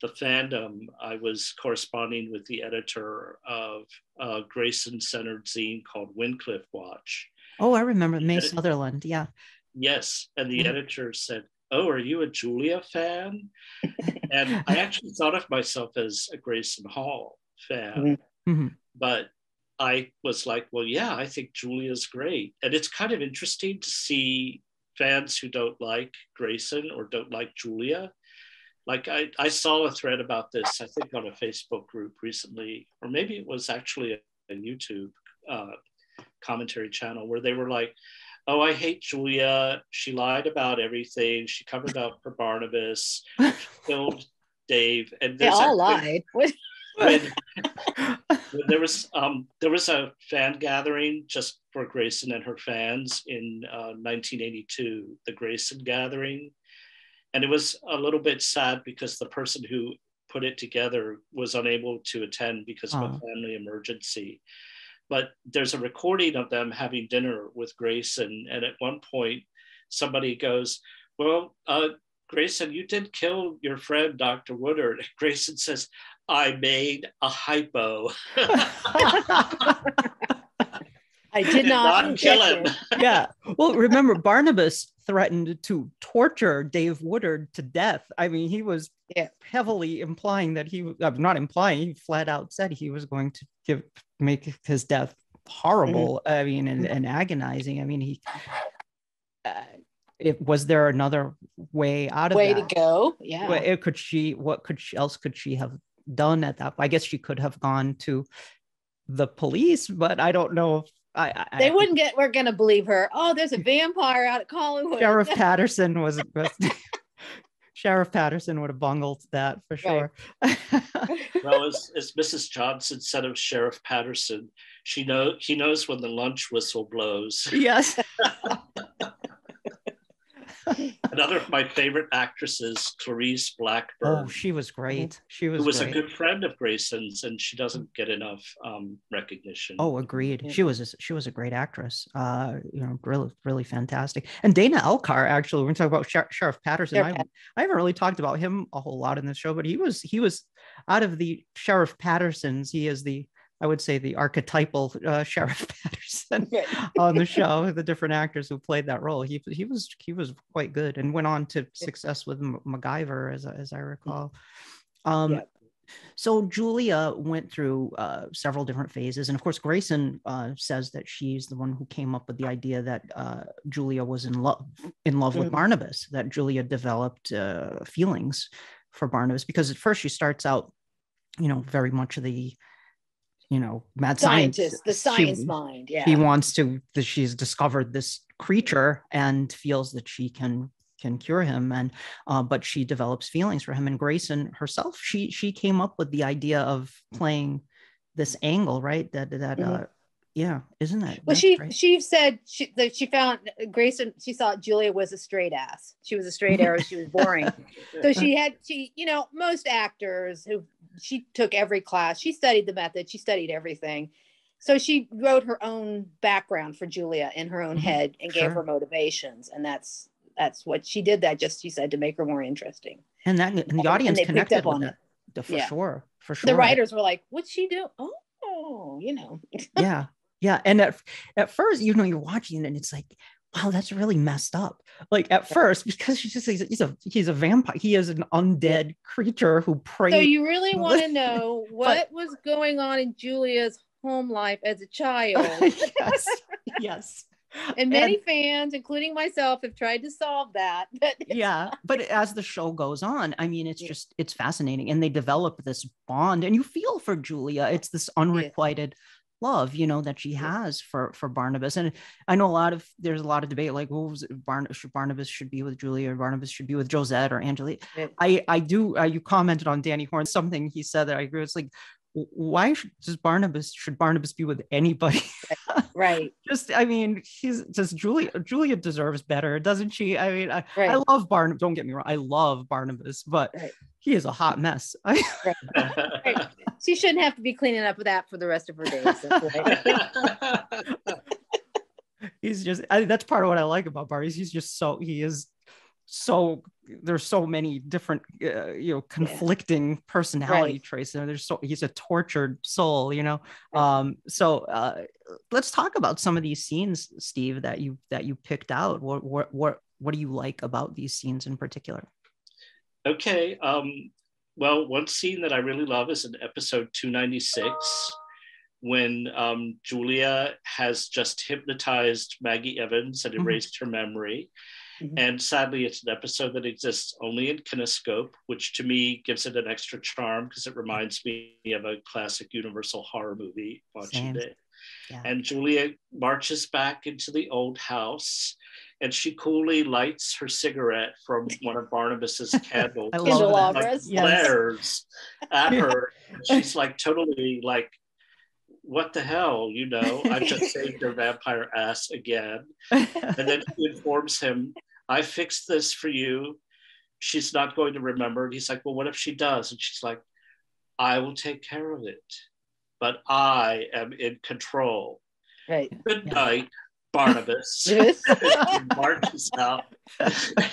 the fandom, I was corresponding with the editor of a Grayson-centered zine called Wycliffe Watch. Oh, I remember May edit- Sutherland, yeah. Yes, and the yeah. editor said, "Oh, are you a Julia fan?" And I actually thought of myself as a Grayson Hall fan, mm-hmm. but I was like, well, yeah, I think Julia's great. And it's kind of interesting to see fans who don't like Grayson or don't like Julia. Like I, I saw a thread about this, I think on a Facebook group recently, or maybe it was actually a, a YouTube uh, commentary channel where they were like, "Oh, I hate Julia. She lied about everything. She covered up for Barnabas, she killed Dave." And they all lied. When, when, when there was um, there was a fan gathering just for Grayson and her fans in uh, nineteen eighty-two, the Grayson Gathering. And it was a little bit sad because the person who put it together was unable to attend because of oh. a family emergency. But there's a recording of them having dinner with Grayson. And at one point, somebody goes, "Well, uh, Grayson, you did kill your friend, Doctor Woodard." And Grayson says, "I made a hypo." I did not, not kill him. Yeah. Well, remember, Barnabas threatened to torture Dave Woodard to death. I mean, he was yeah. heavily implying that he, uh, not implying, he flat out said he was going to give make his death horrible. Mm-hmm. I mean, and, and agonizing. I mean, he. Uh, It, was there another way out of way that? to go? Yeah. Well, it, could she? What could she, else could she have done at that? I guess she could have gone to the police, but I don't know if. I, I, they wouldn't get, we're going to believe her. "Oh, there's a vampire out at Collinwood." Sheriff Patterson was, was Sheriff Patterson would have bungled that for sure. Right. Well, as, as Missus Johnson said of Sheriff Patterson, she know, he knows when the lunch whistle blows. Yes. Another of my favorite actresses, Clarice Blackburn. Oh, she was great. She was, who was great. a good friend of Grayson's, and she doesn't get enough um, recognition. Oh, agreed. Yeah. She was a, she was a great actress. Uh, you know, really, really fantastic. And Dana Elkar, actually, we're talking about Sher- Sheriff Patterson. Sure. I, I haven't really talked about him a whole lot in this show, but he was he was out of the Sheriff Pattersons. He is the I would say the archetypal uh, Sheriff Patterson on the show, the different actors who played that role. He he was he was quite good and went on to success with M- MacGyver, as as I recall. Um, yeah. So Julia went through uh, several different phases, and of course Grayson uh, says that she's the one who came up with the idea that uh, Julia was in love in love mm-hmm. with Barnabas. That Julia developed uh, feelings for Barnabas because at first she starts out, you know, very much the you know, mad scientist, science. the science she, mind. Yeah. She wants to, she's discovered this creature and feels that she can, can cure him. And, uh, but she develops feelings for him. And Grayson herself, she, she came up with the idea of playing this angle, right? That, that, mm-hmm. uh, yeah. Isn't that? Well, she, right? she said she, that she found Grayson, she thought Julia was a straight ass. She was a straight arrow. She was boring. So she had, she, you know, most actors who, she took every class. She studied the method. She studied everything. So she wrote her own background for Julia in her own head and sure. gave her motivations. And that's that's what she did. That just she said to make her more interesting. And that and the audience and connected up on it. it for yeah. sure. For sure. The writers were like, "What's she do?" Oh, you know. yeah, yeah. And at at first, you know, you're watching and it's like, wow, that's really messed up. Like at yeah. first, because she's just he's a he's a vampire. He is an undead yeah. creature who prays. So you really want to know what but, was going on in Julia's home life as a child. yes, yes. And many and, fans, including myself, have tried to solve that. But yeah, but as the show goes on, I mean, it's yeah. just it's fascinating, and they develop this bond, and you feel for Julia. It's this unrequited. Yeah. love, you know, that she has for, for Barnabas. And I know a lot of, there's a lot of debate, like, well, Barn- should Barnabas should be with Julia or Barnabas should be with Josette or Angelique. Yeah. I, I do, uh, you commented on Danny Horn, something he said that I agree with. It's like, why should, does Barnabas, should Barnabas be with anybody? Right. Just, I mean, she's just Julia, Julia deserves better. Doesn't she? I mean, I, right. I love Barnabas. Don't get me wrong. I love Barnabas, but right. he is a hot mess. Right. Right. She shouldn't have to be cleaning up with that for the rest of her days. Right. he's just, I, that's part of what I like about Barry. He's just so, he is so, there's so many different, uh, you know, conflicting yeah. personality right. traits. And there's so, he's a tortured soul, you know? Right. Um, so uh, let's talk about some of these scenes, Steve, that you, that you picked out. What, what, what, what do you like about these scenes in particular? Okay. Um, well, one scene that I really love is in episode two ninety-six, when um, Julia has just hypnotized Maggie Evans and erased mm-hmm. her memory. Mm-hmm. And sadly, it's an episode that exists only in Kinescope, which to me gives it an extra charm because it reminds me of a classic Universal horror movie watching Same. It. Yeah. And Julia marches back into the old house and she coolly lights her cigarette from one of Barnabas's candles. I love that. Like, yes. flares at her. She's like totally like, what the hell, you know, I've just saved her vampire ass again. And then she informs him, I fixed this for you. She's not going to remember. And he's like, well, what if she does? And she's like, I will take care of it, but I am in control. Right. Good yeah. night, Barnabas. He marches out.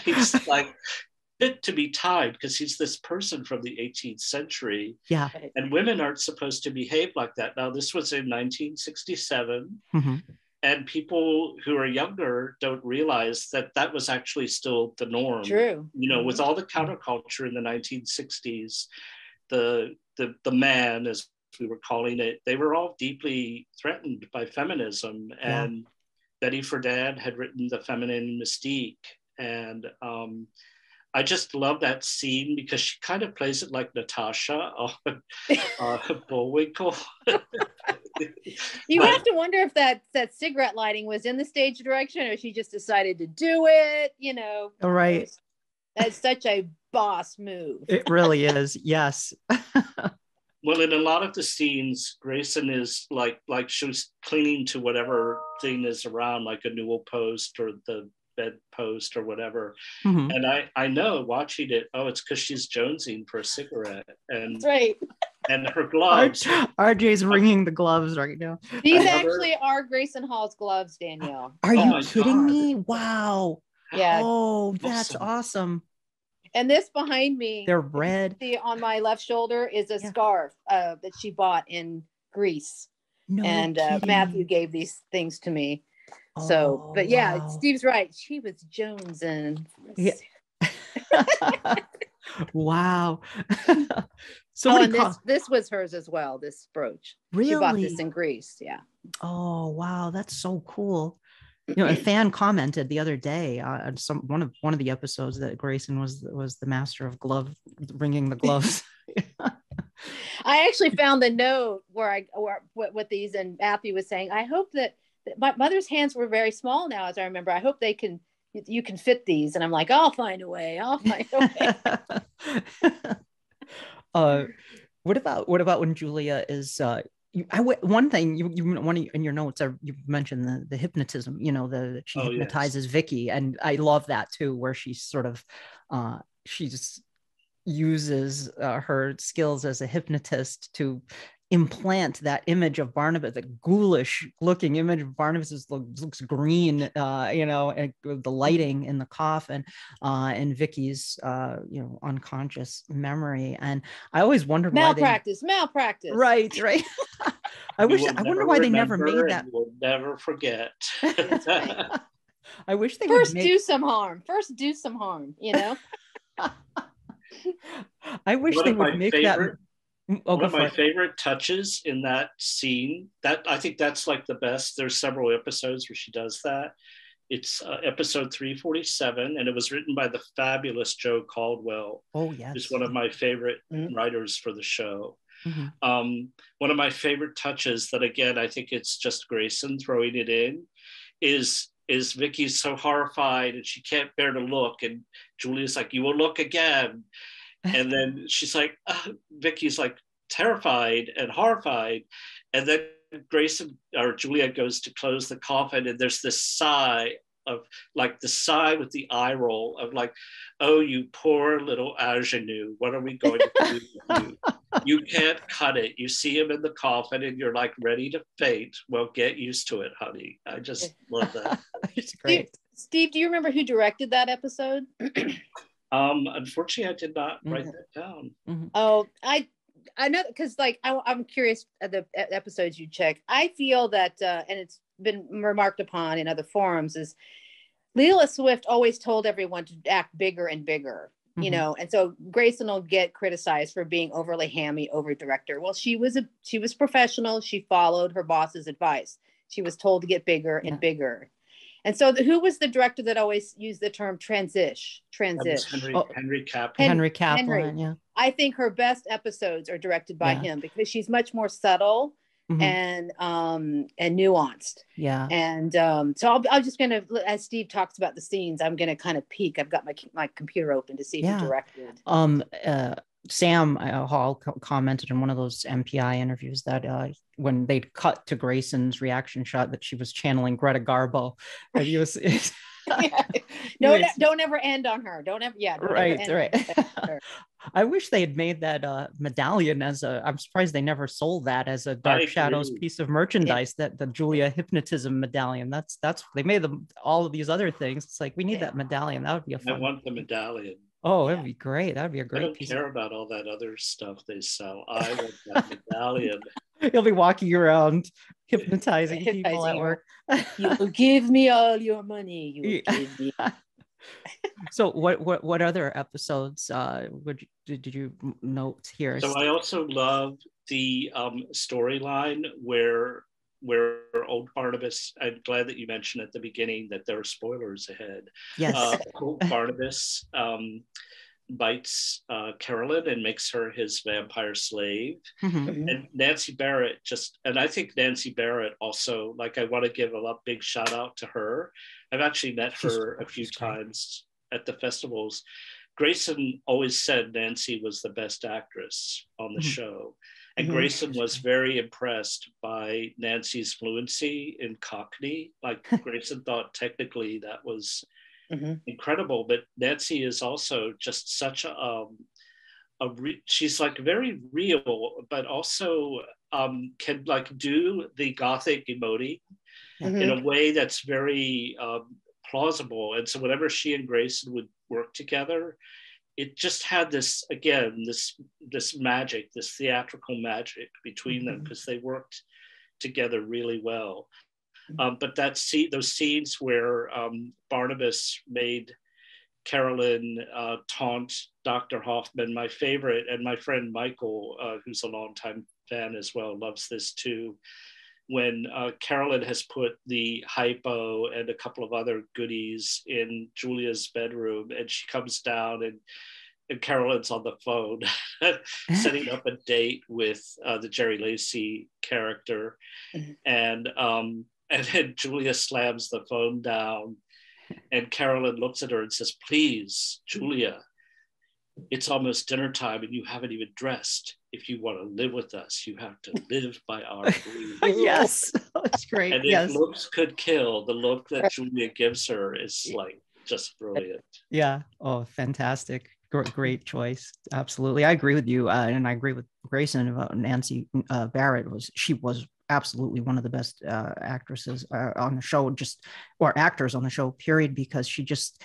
He's like, fit to be tied because he's this person from the eighteenth century. Yeah. And women aren't supposed to behave like that. Now, this was in nineteen sixty-seven. Mm-hmm. And people who are younger don't realize that that was actually still the norm. True. You know, mm-hmm. with all the counterculture in the nineteen sixties, the, the, the man, as we were calling it, they were all deeply threatened by feminism. Yeah. And Betty Friedan had written The Feminine Mystique. And, um, I just love that scene because she kind of plays it like Natasha on uh, Bullwinkle. You but, have to wonder if that, that cigarette lighting was in the stage direction or she just decided to do it, you know. Right. That's such a boss move. It really is, yes. Well, in a lot of the scenes, Grayson is like, like she was clinging to whatever thing is around, like a newel post or the bed post or whatever. Mm-hmm. And I, I know watching it, oh, it's because she's jonesing for a cigarette. And, that's right. And her gloves. R J's wringing the gloves right now. These I actually never... are Grayson Hall's gloves, Danielle. Are you oh kidding God. Me? Wow. Yeah. Oh, that's awesome. awesome. And this behind me, they're red. See on my left shoulder is a yeah. scarf uh, that she bought in Greece. No and uh, Matthew gave these things to me. So, but yeah, wow. Steve's right. She was jonesing. Yeah. Wow. So oh, this, this was hers as well, this brooch. Really? She bought this in Greece, yeah. Oh, wow. That's so cool. You know, a fan commented the other day on some one of one of the episodes that Grayson was was the master of glove ringing the gloves. I actually found the note where I where, with these and Matthew was saying, I hope that my mother's hands were very small now, as I remember. I hope they can, you can fit these. And I'm like, I'll find a way. I'll find a way. uh, what about, what about when Julia is, uh, you, I w- one thing you, you one of, in your notes, I, you mentioned the, the hypnotism, you know, the, that she oh, hypnotizes yes. Vicky. And I love that too, where she sort of, uh, she just uses uh, her skills as a hypnotist to implant that image of Barnabas, the ghoulish looking image of Barnabas is, looks green, uh, you know, and the lighting in the coffin uh, and Vicky's, uh, you know, unconscious memory. And I always wondered malpractice, why they, malpractice. Right, right. I wish. I wonder why they never made that. We'll never forget. That's right. I wish they first would make... do some harm. First do some harm. You know. I wish what they would make favorite? That. Oh, one of my it. favorite touches in that scene, that I think that's like the best. There's several episodes where she does that. It's uh, episode three forty-seven, and it was written by the fabulous Joe Caldwell. Oh, yes. Who's one of my favorite mm-hmm. writers for the show. Mm-hmm. Um, one of my favorite touches that, again, I think it's just Grayson throwing it in, is is Vicky's so horrified and she can't bear to look. And Julia's like, you will look again. And then she's like, uh, Vicky's like terrified and horrified. And then Grayson or Julia goes to close the coffin and there's this sigh of like the sigh with the eye roll of like, oh, you poor little ingenue, what are we going to do with you? You can't cut it. You see him in the coffin and you're like ready to faint. Well, get used to it, honey. I just love that. It's great. Steve, Steve, do you remember who directed that episode? Um, unfortunately, I did not write mm-hmm. that down. Mm-hmm. Oh, I I know, because like, I, I'm curious, the episodes you check, I feel that, uh, and it's been remarked upon in other forums, is Leila Swift always told everyone to act bigger and bigger. You know, and so Grayson will get criticized for being overly hammy, over director. Well, she was a she was professional. She followed her boss's advice. She was told to get bigger yeah. and bigger. And so, the, who was the director that always used the term transish? Transish. Henry, oh, Henry Kaplan. Henry Kaplan. Yeah. I think her best episodes are directed by yeah. him, because she's much more subtle mm-hmm. and um and nuanced. Yeah. And um, so I'll, I'm just gonna, as Steve talks about the scenes, I'm gonna kind of peek. I've got my my computer open to see yeah. who directed. Um. Uh, Sam uh, Hall co- commented in one of those M P I interviews that uh, when they'd cut to Grayson's reaction shot, that she was channeling Greta Garbo. And he was, yeah. No, no, don't ever end on her. Don't ever. Yeah. Don't right. Ever end right. On her. I wish they had made that uh, medallion as a, I'm surprised they never sold that as a Dark Shadows piece of merchandise, yeah. that the Julia hypnotism medallion. That's, that's, they made them all of these other things. It's like, we need yeah. that medallion. That would be a fun. I want the medallion. Oh, that'd yeah. be great. That'd be a great I don't piece care of... about all that other stuff they sell. I want that medallion. You'll be walking around hypnotizing, hypnotizing people at work. You will give me all your money. You will yeah. give me. So what, what what other episodes uh, would you, did you note here? So I also love the um, storyline where where old Barnabas, I'm glad that you mentioned at the beginning that there are spoilers ahead. Yes. Uh, old Barnabas um, bites uh, Carolyn and makes her his vampire slave. Mm-hmm. And Nancy Barrett just, and I think Nancy Barrett also, like, I want to give a lot, big shout out to her. I've actually met her she's, a few times at the festivals. Grayson always said Nancy was the best actress on the mm-hmm. show. And Grayson was very impressed by Nancy's fluency in Cockney. Like, Grayson thought technically that was mm-hmm. incredible, but Nancy is also just such a, um, a re- she's like very real, but also um, can like do the gothic emoji mm-hmm. in a way that's very um, plausible. And so whenever she and Grayson would work together, it just had this, again, this this magic, this theatrical magic between mm-hmm. them, because they worked together really well. Mm-hmm. Um, but that see those scenes where um, Barnabas made Carolyn uh, taunt Doctor Hoffman, my favorite, and my friend Michael, uh, who's a longtime fan as well, loves this too. When uh, Carolyn has put the hypo and a couple of other goodies in Julia's bedroom, and she comes down and, and Carolyn's on the phone setting up a date with uh, the Jerry Lacey character. Mm-hmm. And, um, and then Julia slams the phone down and Carolyn looks at her and says, please, Julia, it's almost dinner time and you haven't even dressed. If you want to live with us, you have to live by our rules. Yes, that's great. And if yes. looks could kill, the look that Julia gives her is like just brilliant. Yeah. Oh, fantastic. Great choice. Absolutely. I agree with you. Uh, and I agree with Grayson about Nancy uh, Barrett. Was She was absolutely one of the best uh, actresses uh, on the show, just or actors on the show, period, because she just...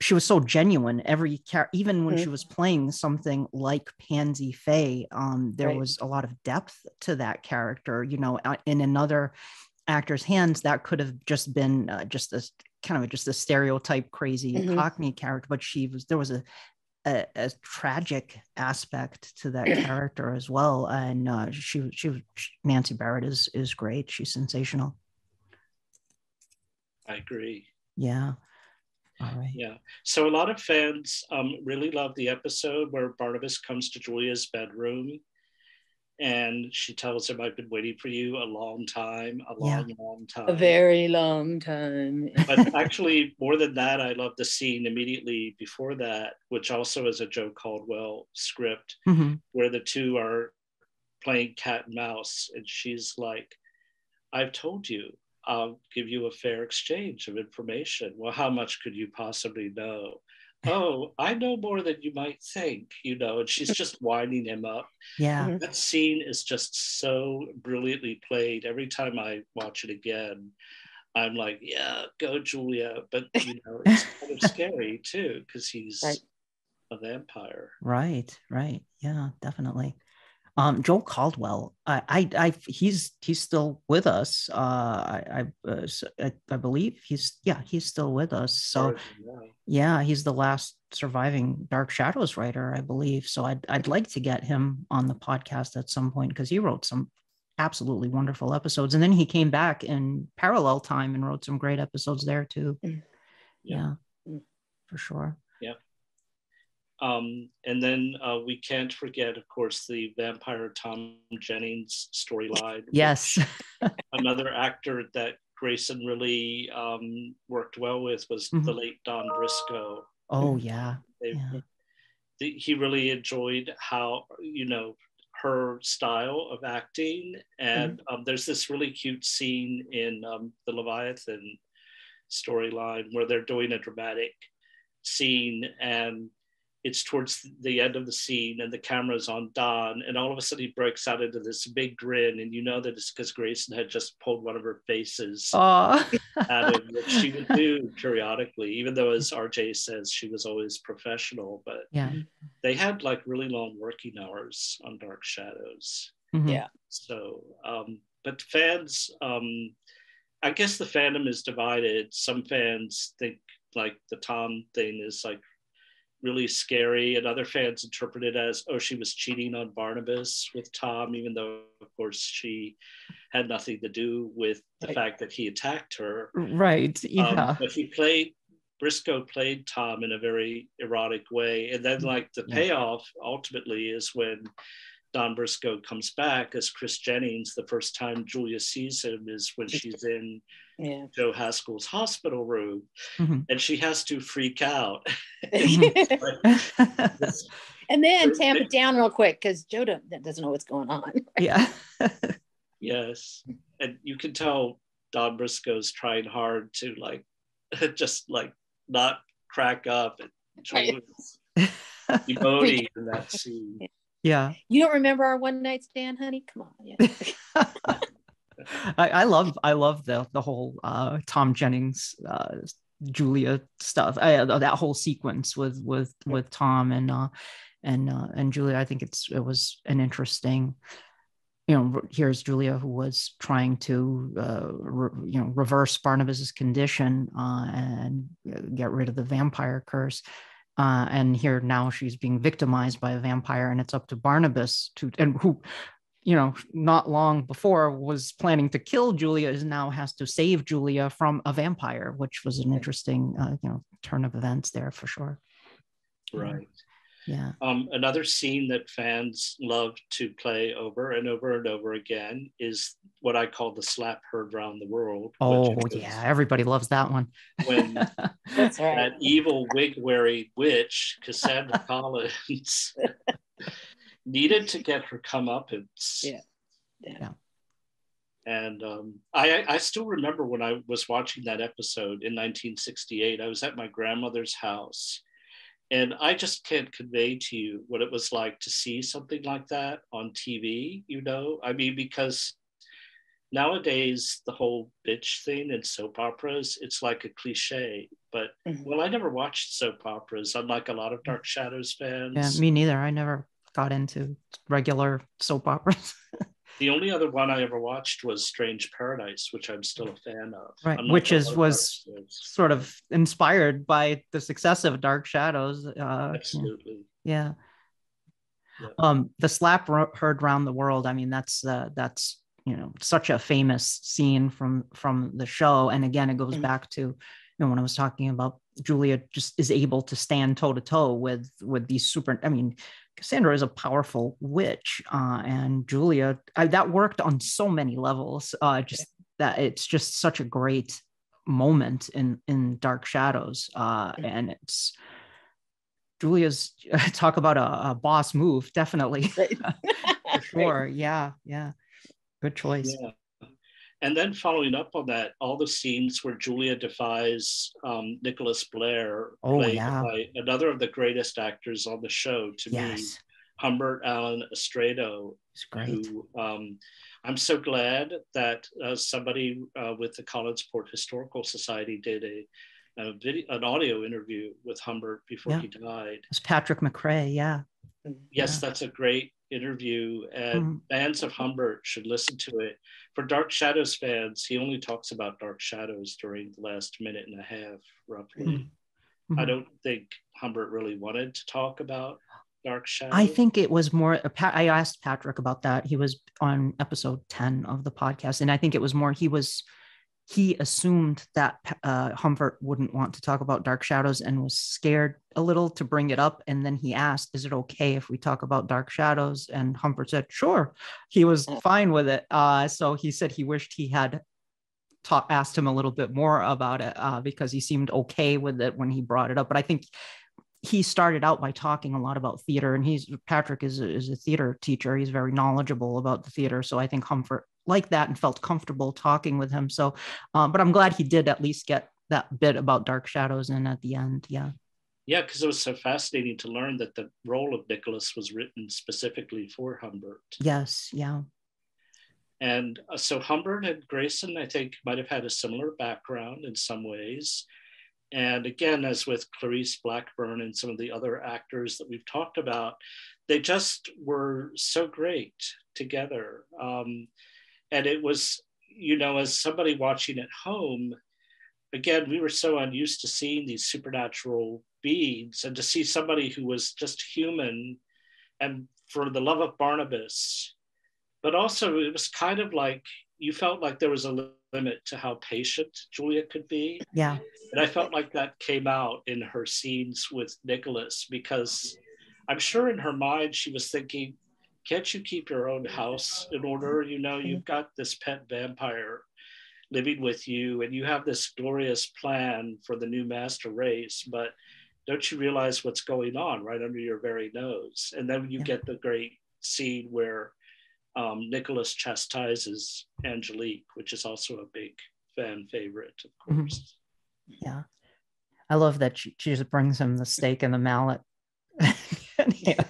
she was so genuine. Every car- even when mm-hmm. she was playing something like Pansy Faye, um, there right. was a lot of depth to that character. You know, in another actor's hands, that could have just been uh, just a kind of just a stereotype, crazy mm-hmm. Cockney character. But she was there was a a, a tragic aspect to that character as well. And uh, she she was Nancy Barrett is is great. She's sensational. I agree. Yeah. All right. Yeah. So a lot of fans um, really love the episode where Barnabas comes to Julia's bedroom and she tells him, I've been waiting for you a long time, a long, yeah. long time. A very long time. But actually, more than that, I love the scene immediately before that, which also is a Joe Caldwell script, mm-hmm. where the two are playing cat and mouse. And she's like, I've told you. I'll give you a fair exchange of information. Well, how much could you possibly know? oh, I know more than you might think, you know, and she's just winding him up. Yeah. That scene is just so brilliantly played. Every time I watch it again, I'm like, yeah, go Julia. But, you know, it's kind of scary too, because he's right. a vampire. Right, right. Yeah, definitely. Um, Joel Caldwell, I, I, I, he's he's still with us. Uh, I, I, uh, I, I believe he's, yeah, he's still with us. So, yeah, he's the last surviving Dark Shadows writer, I believe. So I'd, I'd like to get him on the podcast at some point, because he wrote some absolutely wonderful episodes, and then he came back in Parallel Time and wrote some great episodes there too. Yeah, yeah, for sure. Yeah. Um, and then uh, we can't forget, of course, the vampire Tom Jennings storyline. Yes. Another actor that Grayson really um, worked well with was mm-hmm. the late Don Briscoe. Oh, yeah. They, yeah. They, he really enjoyed how, you know, her style of acting. And mm-hmm. um, there's this really cute scene in um, the Leviathan storyline where they're doing a dramatic scene, and it's towards the end of the scene and the camera's on Don, and all of a sudden he breaks out into this big grin, and you know that it's because Grayson had just pulled one of her faces at him, which she would do periodically, even though, as R J says, she was always professional. But yeah, they had like really long working hours on Dark Shadows. Mm-hmm. Yeah. So, um, but fans, um, I guess the fandom is divided. Some fans think like the Tom thing is like really scary, and other fans interpret it as, oh, she was cheating on Barnabas with Tom, even though, of course, she had nothing to do with the right. fact that he attacked her. Right, yeah. Um, but he played, Briscoe played Tom in a very erotic way. And then, like, the payoff ultimately is when Don Briscoe comes back as Chris Jennings. The first time Julia sees him is when she's in yeah. Joe Haskell's hospital room, mm-hmm. and she has to freak out. And then tamp it down real quick, because Joe doesn't know what's going on. Yeah. Yes. And you can tell Don Briscoe's trying hard to like, just like not crack up at Julia's emoting in that scene. Yeah. You don't remember our one night stand, honey? Come on. Yeah. I, I love I love the the whole uh, Tom Jennings uh, Julia stuff. I, that whole sequence with with with Tom and uh, and uh, and Julia. I think it's it was an interesting. You know, here's Julia who was trying to, uh, re, you know, reverse Barnabas's condition uh, and get rid of the vampire curse. Uh, and here now she's being victimized by a vampire, and it's up to Barnabas to, and who, you know, not long before was planning to kill Julia, is now has to save Julia from a vampire, which was an interesting, uh, you know, turn of events there for sure. Right. Yeah. Um, another scene that fans love to play over and over and over again is what I call the slap heard round the world. Oh, yeah. Everybody loves that one. When That's right. that evil wig-wearing witch, Cassandra Collins, needed to get her comeuppance. Yeah. Yeah. And um, I, I still remember when I was watching that episode in nineteen sixty-eight, I was at my grandmother's house. And I just can't convey to you what it was like to see something like that on T V, you know? I mean, because nowadays the whole bitch thing in soap operas, it's like a cliche, but mm-hmm. well, I never watched soap operas, unlike a lot of Dark Shadows fans. Yeah, me neither. I never got into regular soap operas. The only other one I ever watched was Strange Paradise, which I'm still a fan of. Right, which is was sort of inspired by the success of Dark Shadows. Uh, Absolutely. Yeah. yeah. Um, the slap ro- heard round the world. I mean, that's uh, that's you know such a famous scene from from the show, and again, it goes mm-hmm. back to you know when I was talking about Julia just is able to stand toe to toe with with these super. I mean. Cassandra is a powerful witch, uh, and Julia, I, that worked on so many levels. Uh, just that it's just such a great moment in in Dark Shadows, uh, and it's Julia's talk about a, a boss move, definitely. For sure, yeah, yeah, good choice. Yeah. And then following up on that, all the scenes where Julia defies um, Nicholas Blair, oh, played yeah. by another of the greatest actors on the show to yes. me, Humbert Allen Estrada, who um, I'm so glad that uh, somebody uh, with the Collinsport Historical Society did a, a video, an audio interview with Humbert before yeah. he died. It's Patrick McRae, yeah. Yes, yeah. that's a great interview, and mm. fans of Humbert should listen to it. For Dark Shadows fans, he only talks about Dark Shadows during the last minute and a half, roughly. Mm. I don't think Humbert really wanted to talk about Dark Shadows. I think it was more, I asked Patrick about that. He was on episode ten of the podcast, and I think it was more, he was, he assumed that uh, Humbert wouldn't want to talk about Dark Shadows and was scared a little to bring it up. And then he asked, is it okay if we talk about Dark Shadows? And Humbert said, sure. He was fine with it. Uh, so he said he wished he had ta- asked him a little bit more about it uh, because he seemed okay with it when he brought it up. But I think he started out by talking a lot about theater, and he's Patrick is a, is a theater teacher. He's very knowledgeable about the theater. So I think Humbert like that and felt comfortable talking with him. So, um, but I'm glad he did at least get that bit about Dark Shadows in at the end. Yeah. Yeah. Cause it was so fascinating to learn that the role of Nicholas was written specifically for Humbert. Yes. Yeah. And uh, so Humbert and Grayson, I think, might've had a similar background in some ways. And again, as with Clarice Blackburn and some of the other actors that we've talked about, they just were so great together. Um, And it was, you know, as somebody watching at home, again, we were so unused to seeing these supernatural beings, and to see somebody who was just human and for the love of Barnabas. But also it was kind of like, you felt like there was a limit to how patient Julia could be. Yeah. And I felt like that came out in her scenes with Nicholas, because I'm sure in her mind she was thinking, can't you keep your own house in order? You know, you've got this pet vampire living with you, and you have this glorious plan for the new master race, but don't you realize what's going on right under your very nose? And then you yeah. get the great scene where um, Nicholas chastises Angelique, which is also a big fan favorite, of course. Mm-hmm. Yeah. I love that she, she just brings him the stake and the mallet. Yeah,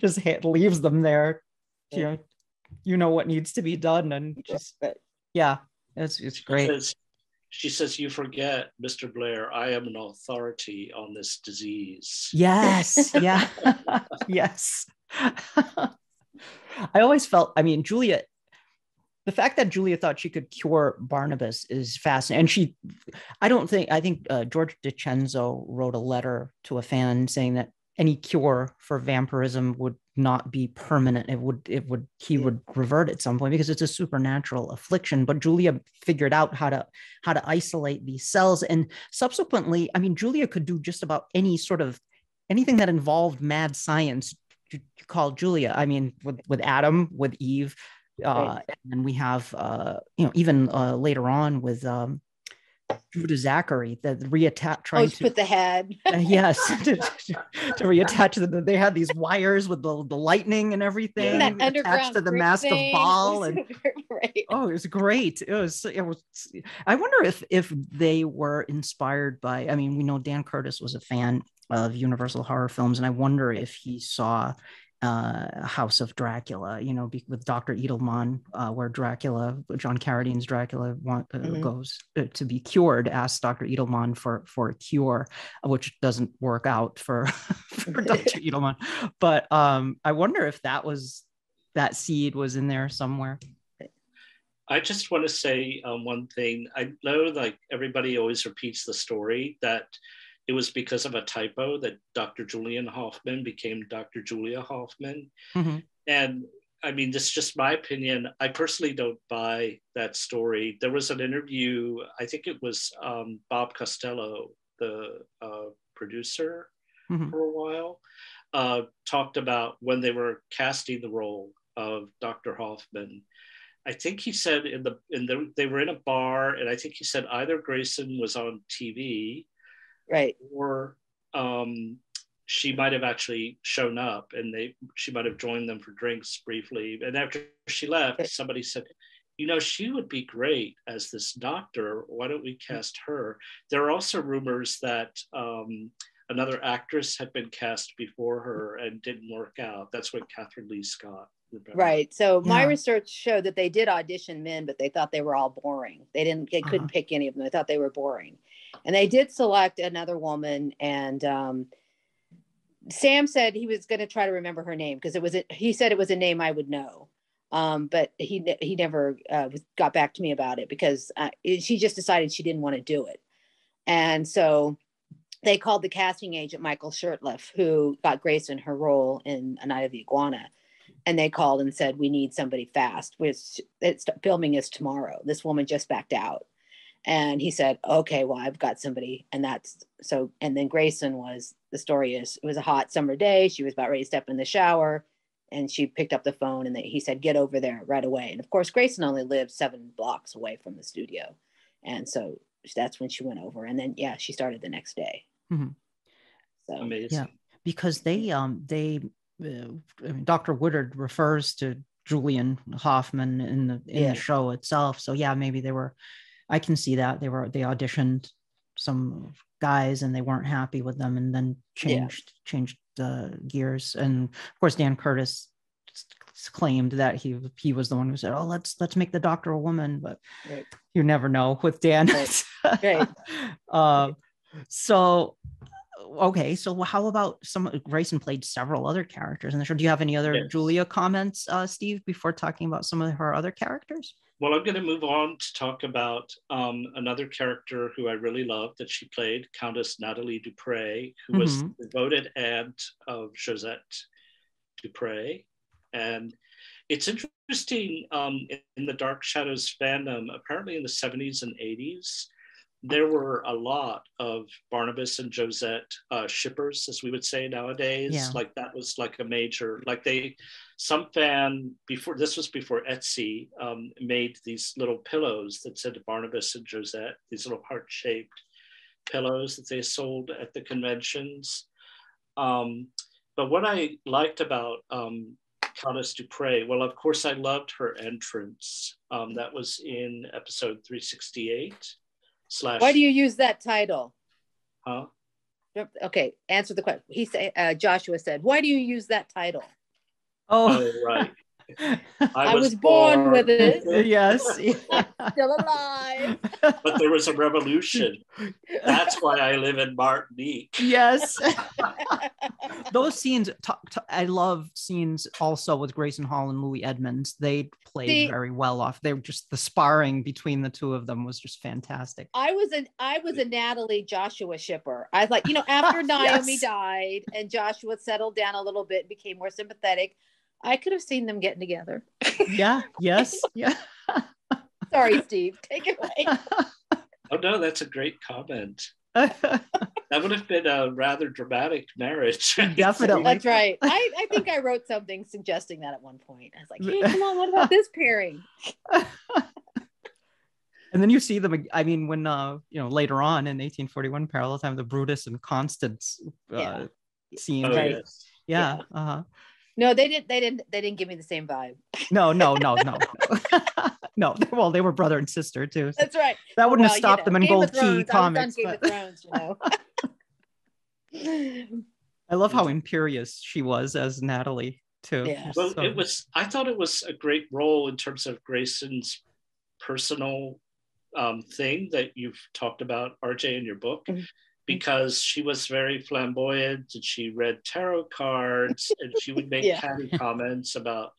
just hit, leaves them there. Yeah. You know, you know what needs to be done, and just yeah, it's it's great. She says, she says, "You forget, Mister Blair, I am an authority on this disease." Yes, yeah, yes. I always felt, I mean, Julia. The fact that Julia thought she could cure Barnabas is fascinating. And she, I don't think, I think uh, George DiCenzo wrote a letter to a fan saying that any cure for vampirism would not be permanent. It would, it would, he would revert at some point because it's a supernatural affliction. But Julia figured out how to, how to isolate these cells. And subsequently, I mean, Julia could do just about any sort of anything that involved mad science. You call Julia, I mean, with, with Adam, with Eve, uh, right. and we have, uh, you know, even uh, later on with, um, Judah Zachary, that reattach trying oh, to put the head. uh, yes, to, to, to reattach them. They had these wires with the, the lightning and everything and that attached to the mast of Baal, and right. oh, it was great. It was. It was. I wonder if if they were inspired by. I mean, we know Dan Curtis was a fan of Universal horror films, and I wonder if he saw uh, House of Dracula. You know, be, with Doctor Edelman, uh, where Dracula, John Carradine's Dracula, want, uh, mm-hmm. goes uh, to be cured, asks Doctor Edelman for for a cure, which doesn't work out for for Doctor Edelman. But um, I wonder if that was that seed was in there somewhere. I just want to say um, one thing. I know, like everybody always repeats the story that it was because of a typo that Doctor Julian Hoffman became Doctor Julia Hoffman. Mm-hmm. And I mean, this is just my opinion. I personally don't buy that story. There was an interview, I think it was um, Bob Costello, the uh, producer mm-hmm. for a while, uh, talked about when they were casting the role of Doctor Hoffman. I think he said in the, in the they were in a bar, and I think he said either Grayson was on T V right, or um, she might have actually shown up, and they she might have joined them for drinks briefly. And after she left, somebody said, you know, she would be great as this doctor. Why don't we cast her? There are also rumors that um, another actress had been cast before her and didn't work out. That's what Catherine Lee Scott. Remember. Right. So my yeah. research showed that they did audition men, but they thought they were all boring. They didn't, they uh-huh. couldn't pick any of them. They thought they were boring. And they did select another woman. And um, Sam said he was going to try to remember her name because it was, a, he said it was a name I would know. Um, but he he never uh, got back to me about it because uh, it, she just decided she didn't want to do it. And so they called the casting agent, Michael Shurtleff, who got Grayson her role in A Night of the Iguana. And they called and said, we need somebody fast. We're, it's, filming is tomorrow. This woman just backed out. And he said, okay, well, I've got somebody. And that's so, and then Grayson was, the story is, it was a hot summer day. She was about ready to step in the shower. And she picked up the phone and they, he said, get over there right away. And of course, Grayson only lived seven blocks away from the studio. And so that's when she went over. And then, yeah, she started the next day. Mm-hmm. So, amazing. Yeah, because they, um, they, Uh, Doctor Woodard refers to Julian Hoffman in the in yeah. the show itself. So yeah, maybe they were, I can see that they were, they auditioned some guys and they weren't happy with them and then changed, yeah. changed the gears. And of course, Dan Curtis claimed that he, he was the one who said, oh, let's, let's make the doctor a woman, but right. you never know with Dan. Right. right. uh, right. So okay, so how about some Grayson played several other characters in the show. Do you have any other yes. Julia comments, uh, Steve, before talking about some of her other characters? Well, I'm going to move on to talk about um, another character who I really loved that she played, Countess Natalie DuPres, who mm-hmm. was the devoted aunt of Josette DuPres. And it's interesting um, in the Dark Shadows fandom, apparently in the seventies and eighties, there were a lot of Barnabas and Josette uh, shippers, as we would say nowadays. Yeah. Like that was like a major, like they, some fan before, this was before Etsy, um, made these little pillows that said Barnabas and Josette, these little heart-shaped pillows that they sold at the conventions. Um, but what I liked about um, Countess DuPres, well, of course, I loved her entrance. Um, that was in episode three sixty-eight. Slash. Why do you use that title? Huh? Okay, answer the question. He said, uh, Joshua said, why do you use that title? Oh, oh right. I, I was, was born, born with it. Yes. Still alive. But there was a revolution. That's why I live in Martinique. Yes. Those scenes, t- t- I love scenes also with Grayson Hall and Louis Edmonds. They played See, very well off. They were just, the sparring between the two of them was just fantastic. I was an I was a Natalie Joshua shipper. I was like, you know, after Naomi yes. died and Joshua settled down a little bit and became more sympathetic, I could have seen them getting together. Yeah. Yes. Yeah. Sorry, Steve. Take it away. Oh no, that's a great comment. That would have been a rather dramatic marriage. Definitely. That's right. I, I think I wrote something suggesting that at one point. I was like, hey, come on, what about this pairing? And then you see them, I mean, when, uh, you know, later on in eighteen forty-one Parallel Time, the Brutus and Constance uh, yeah. scene. Oh, right. Yes. Yeah. yeah. Uh-huh. No, they didn't. They didn't. They didn't give me the same vibe. No, no, no, no, no. Well, they were brother and sister too. So that's right. That wouldn't well, have stopped you know, them in Game Gold Key comics. But... Game of Thrones, you know. I love how imperious she was as Natalie too. Yeah. Well, so. It was. I thought it was a great role in terms of Grayson's personal um, thing that you've talked about, R J, in your book. Mm-hmm. Because she was very flamboyant and she read tarot cards and she would make yeah. catty comments about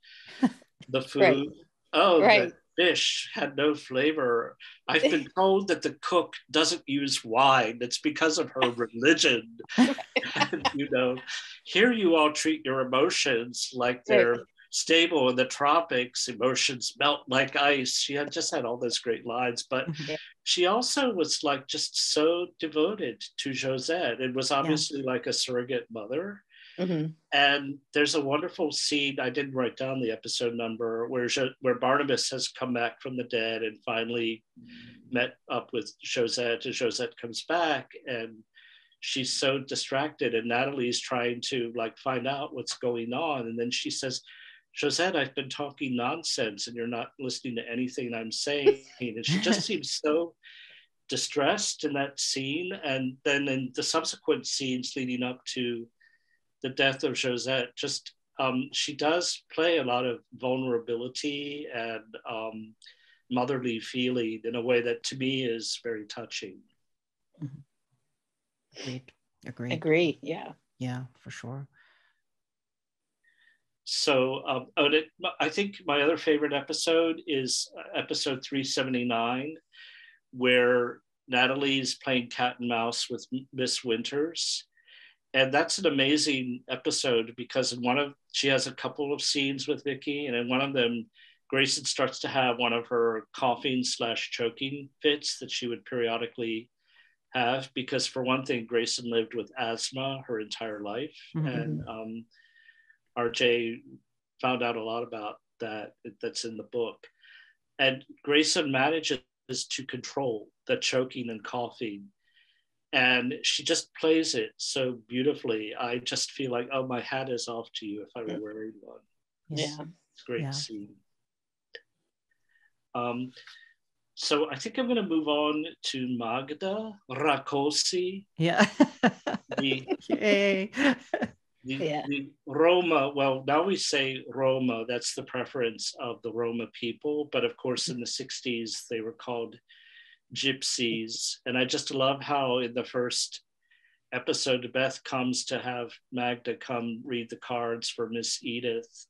the food. Right. Oh, right. The fish had no flavor. I've been told that the cook doesn't use wine. It's because of her religion. And, you know, here you all treat your emotions like they're right. stable in the tropics. Emotions melt like ice. She had just had all those great lines, but yeah. she also was like just so devoted to Josette. It was obviously yeah. like a surrogate mother. Mm-hmm. And there's a wonderful scene, I didn't write down the episode number, where jo- where Barnabas has come back from the dead and finally mm-hmm. met up with Josette, and Josette comes back and she's so distracted and Natalie's trying to like find out what's going on. And then she says, Josette, I've been talking nonsense and you're not listening to anything I'm saying. And she just seems so distressed in that scene. And then in the subsequent scenes leading up to the death of Josette, just um, she does play a lot of vulnerability and um, motherly feeling in a way that to me is very touching. Mm-hmm. Agreed. Agreed. Agreed, yeah. Yeah, for sure. So um, I think my other favorite episode is episode three seventy-nine, where Natalie's playing cat and mouse with Miss Winters. And that's an amazing episode because in one of, she has a couple of scenes with Vicky, and in one of them, Grayson starts to have one of her coughing slash choking fits that she would periodically have, because for one thing, Grayson lived with asthma her entire life. Mm-hmm. And um, R J found out a lot about that, that's in the book. And Grayson manages to control the choking and coughing. And she just plays it so beautifully. I just feel like, oh, my hat is off to you if I were wearing one. Yeah. It's, it's a great yeah. scene. Um, so I think I'm going to move on to Magda Rakosi. Yeah. the, Yay. The, yeah. the Roma, well, now we say Roma, that's the preference of the Roma people. But of course, in the sixties, they were called gypsies. And I just love how in the first episode, Beth comes to have Magda come read the cards for Miss Edith.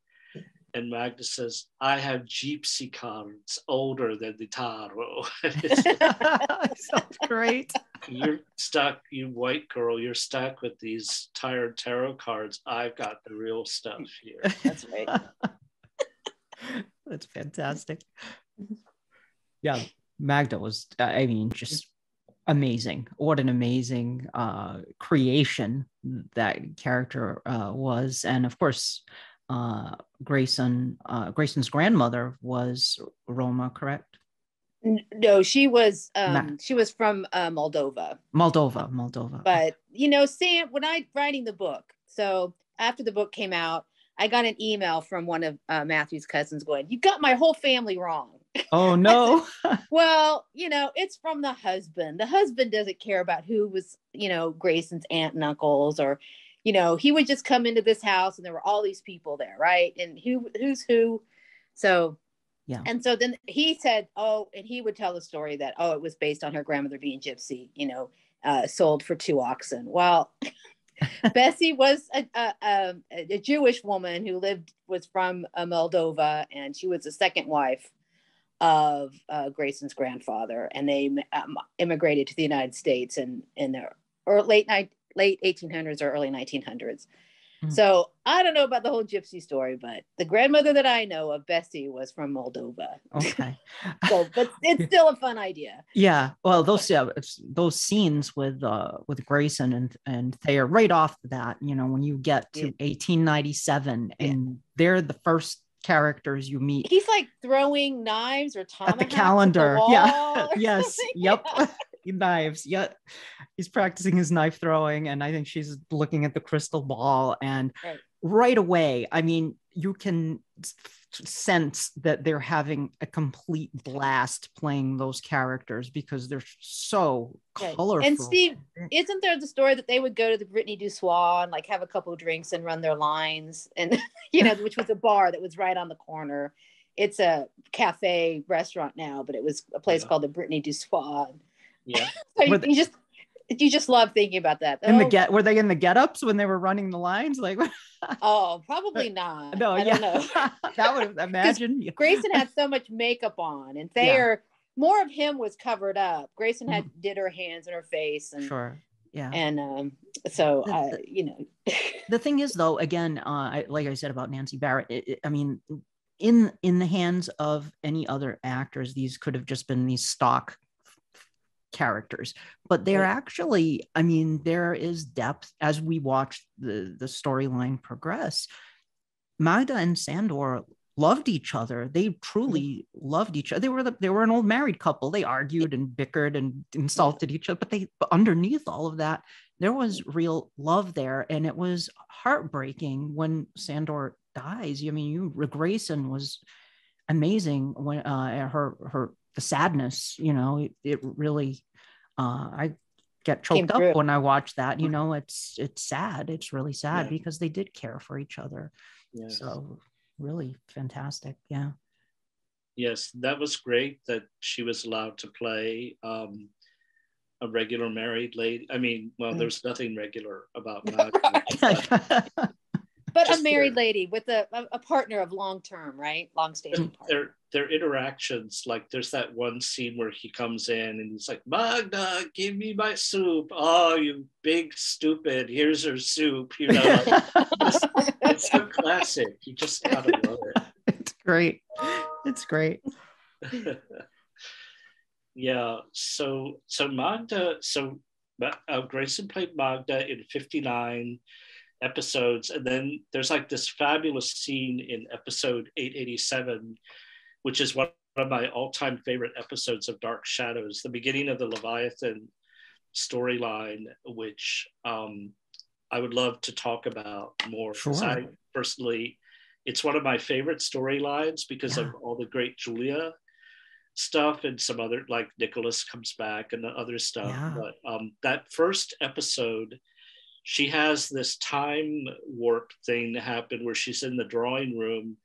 And Magda says, I have gypsy cards older than the tarot. Sounds great. You're stuck, you white girl, you're stuck with these tired tarot cards. I've got the real stuff here. That's right. That's fantastic. Yeah, Magda was, I mean, just amazing. What an amazing uh, creation that character uh, was. And of course, Uh, Grayson, uh, Grayson's grandmother was Roma, correct? No, she was. Um, she was from uh, Moldova. Moldova, Moldova. But you know, Sam, when I writing the book, so after the book came out, I got an email from one of uh, Matthew's cousins going, "You got my whole family wrong." Oh no! said, well, you know, it's from the husband. The husband doesn't care about who was, you know, Grayson's aunt and uncles or. You know, he would just come into this house and there were all these people there, right? And who who's who? So, yeah. And so then he said, oh, and he would tell the story that, oh, it was based on her grandmother being gypsy, you know, uh, sold for two oxen. Well, Bessie was a, a, a, a Jewish woman who lived, was from uh, Moldova, and she was the second wife of uh, Grayson's grandfather. And they um, immigrated to the United States in, in the or late night. late eighteen hundreds or early nineteen hundreds. Mm. So I don't know about the whole gypsy story, but the grandmother that I know of, Bessie, was from Moldova. Okay. so, but it's still a fun idea. Yeah. Well, those yeah, those scenes with uh, with Grayson and, and Thayer, right off that, you know, when you get to yeah. eighteen ninety-seven yeah. and they're the first characters you meet. He's like throwing knives or tomahawks at the calendar. At the yeah. yes. Yep. Yeah. Knives. Yeah, he's practicing his knife throwing, and I think she's looking at the crystal ball. And right, right away, I mean, you can sense that they're having a complete blast playing those characters because they're so right. colorful. And Steve, isn't there the story that they would go to the Brittany Dussois and like have a couple of drinks and run their lines, and you know, which was a bar that was right on the corner. It's a cafe restaurant now, but it was a place yeah. called the Brittany Dussois. Yeah, so you, they, you just you just love thinking about that. In oh. the get, were they in the get-ups when they were running the lines? Like, oh, probably not. No, I yeah, don't know. that would imagine. Grayson had so much makeup on, and Thayer, yeah. more of him was covered up. Grayson had mm-hmm. did her hands and her face, and sure, yeah, and um, so the, uh, the, you know, the thing is, though, again, uh, I, like I said about Nancy Barrett, it, it, I mean. In in the hands of any other actors, these could have just been these stock characters, but they're actually, I mean, there is depth as we watch the, the storyline progress. Magda and Sandor loved each other. They truly loved each other. They were the, they were an old married couple. They argued and bickered and insulted each other, but they, underneath all of that, there was real love there. And it was heartbreaking when Sandor dies. I mean, you, Grayson was amazing when uh, her, her, the sadness, you know, it, it really, uh, I get choked up through. When I watch that, you know, it's, it's sad. It's really sad, yeah. because they did care for each other. Yes. So really fantastic. Yeah. Yes. That was great that she was allowed to play um, a regular married lady. I mean, well, there's nothing regular about that. But just a married their, lady with a, a partner of long-term, right? Long-standing partner. Their, their interactions, like there's that one scene where he comes in and he's like, Magda, give me my soup. Oh, you big stupid, here's her soup. You know, like, it's, it's a classic. You just gotta love it. It's great. It's great. Yeah, so, so Magda, so uh, Grayson played Magda in fifty-nine episodes, and then there's like this fabulous scene in episode eight eighty-seven, which is one of my all-time favorite episodes of Dark Shadows, the beginning of the Leviathan storyline, which um, I would love to talk about more. Sure. I personally, it's one of my favorite storylines because yeah. of all the great Julia stuff and some other, like Nicholas comes back and the other stuff. Yeah. But um, that first episode, she has this time warp thing happen where she's in the drawing room.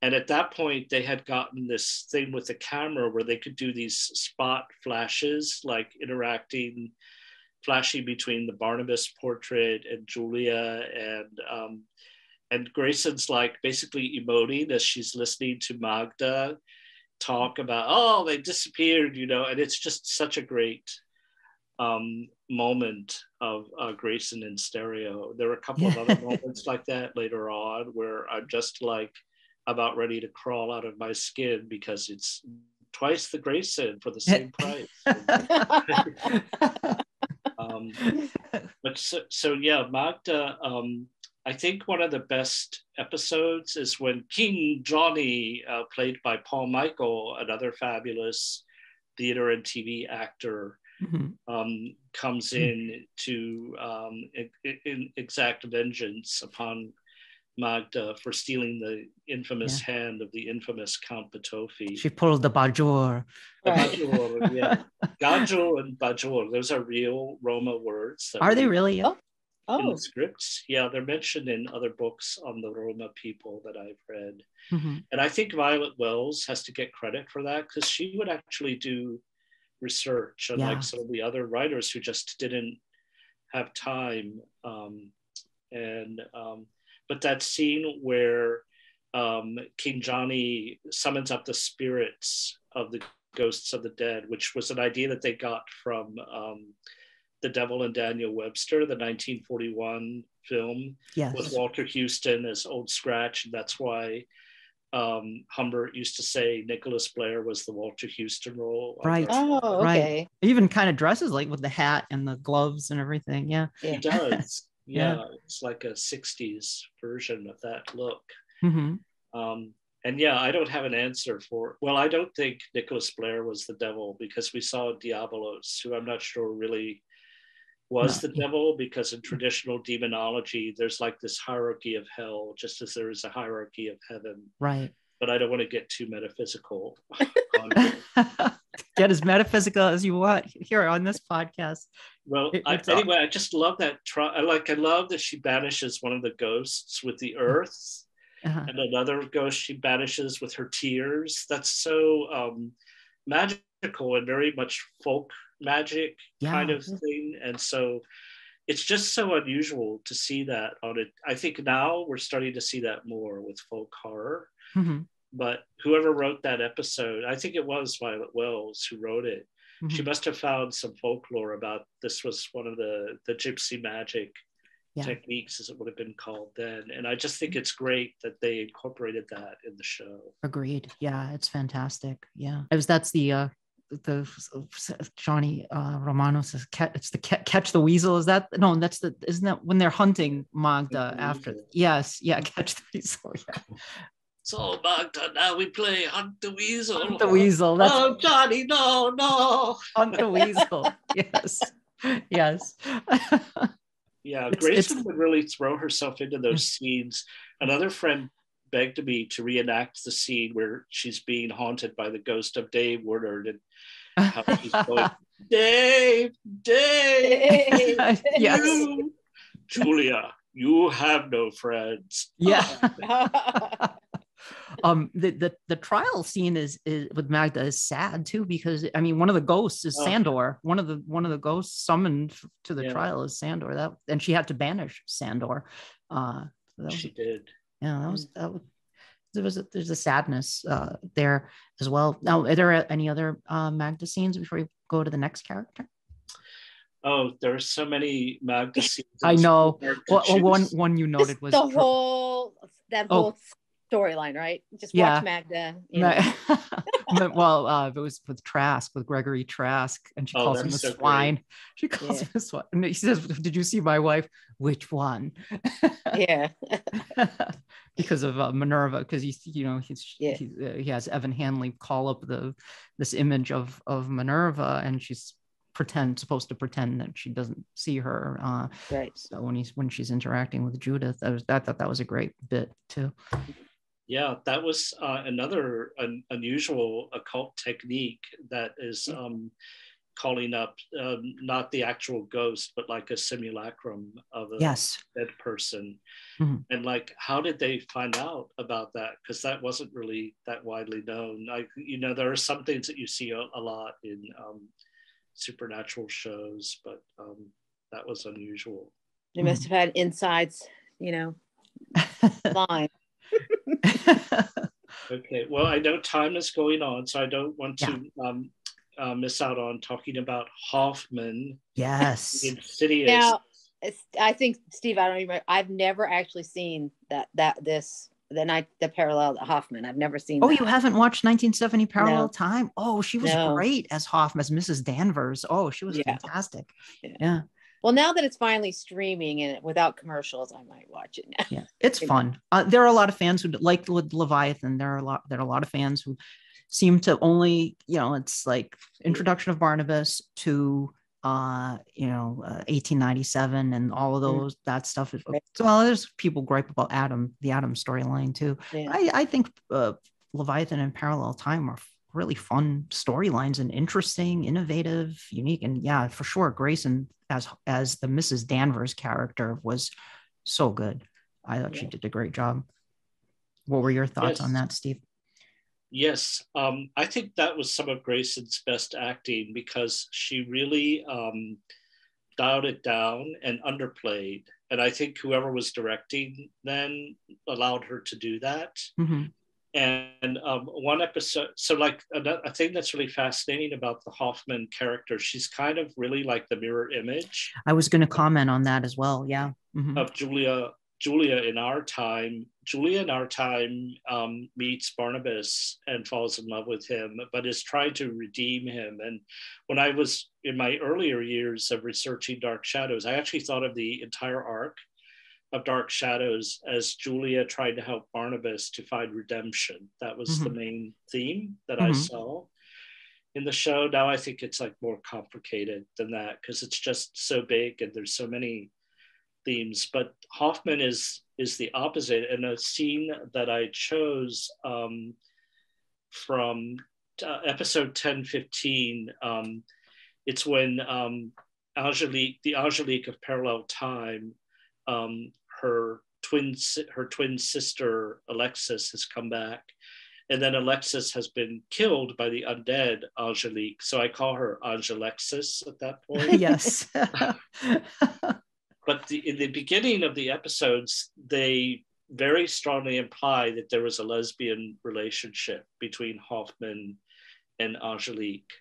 And at that point, they had gotten this thing with the camera where they could do these spot flashes, like interacting, flashing between the Barnabas portrait and Julia, and um, and Grayson's like basically emoting as she's listening to Magda talk about, oh, they disappeared, you know, and it's just such a great um, moment of uh, Grayson in stereo. There were a couple of other moments like that later on where I'm just like about ready to crawl out of my skin because it's twice the Grayson for the same price. um, but so, so yeah, Magda, um, I think one of the best episodes is when King Johnny, uh, played by Paul Michael, another fabulous theater and T V actor, Mm-hmm. um, comes in to um, in, in exact vengeance upon Magda for stealing the infamous yeah. hand of the infamous Count Patofi. She pulled the Bajor. The right. Bajor, yeah. Gajo and Bajor, those are real Roma words. Are they really? Oh. Oh. The scripts. Yeah, they're mentioned in other books on the Roma people that I've read. Mm-hmm. And I think Violet Wells has to get credit for that because she would actually do research, unlike yeah. some of the other writers who just didn't have time. Um, and um, but that scene where um, King Johnny summons up the spirits of the ghosts of the dead, which was an idea that they got from um, The Devil and Daniel Webster, the nineteen forty-one film yes. with Walter Houston as Old Scratch. And that's why Um, Humbert used to say Nicholas Blair was the Walter Houston role. Right. Oh, okay. Right. He even kind of dresses like with the hat and the gloves and everything. Yeah. He yeah. does. Yeah. yeah. It's like a sixties version of that look. Mm-hmm. Um, and yeah, I don't have an answer for, well, I don't think Nicholas Blair was the devil because we saw Diabolos, who I'm not sure really was no. the devil, because in traditional demonology, there's like this hierarchy of hell, just as there is a hierarchy of heaven. Right. But I don't want to get too metaphysical. Get as metaphysical as you want here on this podcast. Well, it, I, anyway, I just love that. Tri- like, I love that she banishes one of the ghosts with the earth uh-huh. and another ghost she banishes with her tears. That's so um, magical and very much folk magic yeah. kind of thing, and so it's just so unusual to see that on it. I think now we're starting to see that more with folk horror, mm-hmm. but whoever wrote that episode, I think it was Violet Wells who wrote it, mm-hmm. she must have found some folklore about this was one of the the gypsy magic yeah. techniques, as it would have been called then, and I just think it's great that they incorporated that in the show. Agreed. Yeah, it's fantastic. Yeah, it was, that's the uh the Johnny uh, Romano says, it's the catch the weasel. Is that, no, that's the, isn't that when they're hunting Magda after? Yes. Yeah. Catch the weasel. Yeah. So, Magda, now we play Hunt the Weasel. Hunt the Weasel. That's... Oh, Johnny, no, no. Hunt the Weasel. Yes. Yes. Yeah, it's, Grayson it's... would really throw herself into those scenes. Another friend begged me to reenact the scene where she's being haunted by the ghost of Dave Woodard and how she's going, Dave, Dave, Dave yes. you, Julia, you have no friends. Yeah. um, the, the the trial scene is, is with Magda is sad too, because I mean one of the ghosts is oh. Sandor. One of the one of the ghosts summoned to the yeah. trial is Sandor. That and she had to banish Sandor. Uh, so that was, she did. Yeah, that was that was. There was a, there's a sadness uh, there as well. Now, are there any other uh, Magda scenes before we go to the next character? Oh, there are so many Magda scenes. I know. Well, one one you noted was the whole that whole oh. storyline, right? Just yeah. watch Magda. You know. Well, uh, it was with Trask, with Gregory Trask, and she oh, calls him a so swine. Great. She calls yeah. him a swine. And he says, "Did you see my wife? Which one?" Yeah. Because of uh, Minerva, because he's you know he's yeah. he, uh, he has Evan Hanley call up the this image of of Minerva, and she's pretend supposed to pretend that she doesn't see her. Uh, right. So when he's when she's interacting with Judith, I, was, I thought that was a great bit too. Yeah, that was uh, another un unusual occult technique that is um, calling up um, not the actual ghost, but like a simulacrum of a yes. dead person. Mm-hmm. And like, how did they find out about that? Because that wasn't really that widely known. Like, you know, there are some things that you see a, a lot in um, supernatural shows, but um, that was unusual. They must have had insides, you know, line. Okay, well, I know time is going on, so I don't want yeah. to um, uh, miss out on talking about Hoffman. Yes. Insidious. Now, I think, Steve, I don't remember. I've never actually seen that that this the night the parallel to Hoffman. I've never seen. Oh, that. You haven't watched nineteen seventy Parallel no. Time? Oh, she was no. great as Hoffman, as Missus Danvers. Oh, she was yeah. fantastic. Yeah. yeah. Well, now that it's finally streaming and without commercials, I might watch it now. Yeah, it's fun. Uh, there are a lot of fans who like Le Leviathan. There are a lot. There are a lot of fans who seem to only, you know, it's like introduction of Barnabas to, uh, you know, uh, eighteen ninety-seven and all of those mm-hmm. that stuff. Is, well, there's people gripe about Adam, the Adam storyline too. Yeah. I, I think uh, Leviathan and Parallel Time are really fun storylines and interesting, innovative, unique, and yeah, for sure, Grayson as as the Missus Danvers character was so good. I thought yeah. she did a great job. What were your thoughts yes. on that, Steve? Yes, um, I think that was some of Grayson's best acting because she really um, dialed it down and underplayed, and I think whoever was directing then allowed her to do that. Mm-hmm. And um, one episode, so like a, a thing that's really fascinating about the Hoffman character, she's kind of really like the mirror image. I was going to comment on that as well. Yeah. Mm-hmm. Of Julia, Julia in our time, Julia in our time um, meets Barnabas and falls in love with him, but is trying to redeem him. And when I was in my earlier years of researching Dark Shadows, I actually thought of the entire arc of Dark Shadows as Julia tried to help Barnabas to find redemption. That was mm-hmm. the main theme that mm-hmm. I saw in the show. Now I think it's like more complicated than that because it's just so big and there's so many themes, but Hoffman is, is the opposite. And a scene that I chose um, from uh, episode ten fifteen, um, it's when um, Angelique, the Angelique of Parallel Time, Um, her twin, her twin sister, Alexis, has come back. And then Alexis has been killed by the undead Angelique. So I call her Angelexis at that point. Yes. But the, in the beginning of the episodes, they very strongly imply that there was a lesbian relationship between Hoffman and Angelique.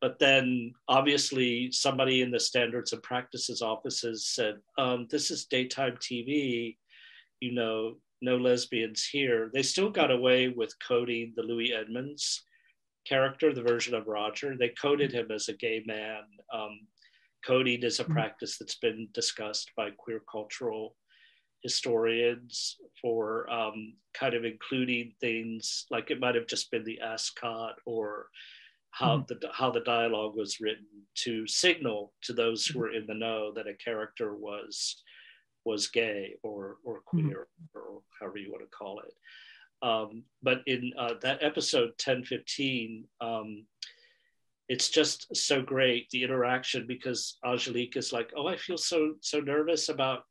But then obviously somebody in the standards and practices offices said, um, this is daytime T V, you know, no lesbians here. They still got away with coding the Louis Edmonds character, the version of Roger. They coded him as a gay man. Um, coding is a practice that's been discussed by queer cultural historians for um, kind of including things like it might have just been the ascot or how the how the dialogue was written to signal to those who were in the know that a character was was gay or or queer or however you want to call it. Um, but in uh, that episode ten fifteen, um, it's just so great, the interaction, because Angelique is like, oh, I feel so so nervous about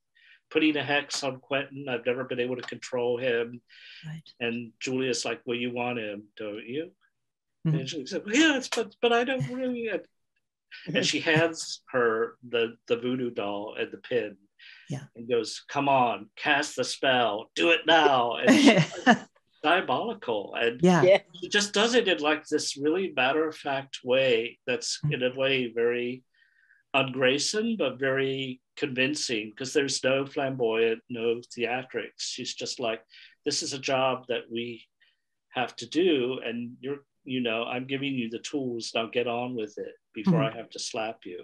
putting a hex on Quentin. I've never been able to control him. Right. And Julia's like, well, you want him, don't you? Mm-hmm. And she said, well, yeah, it's, but, but I don't really. And she hands her the, the voodoo doll and the pin, yeah, and goes, come on, cast the spell, do it now. And she's like, diabolical. And yeah. Yeah, she just does it in like this really matter-of-fact way that's in a way very un-Grayson, but very convincing, because there's no flamboyant, no theatrics. She's just like, this is a job that we have to do, and you're you know, I'm giving you the tools, now get on with it before mm. I have to slap you.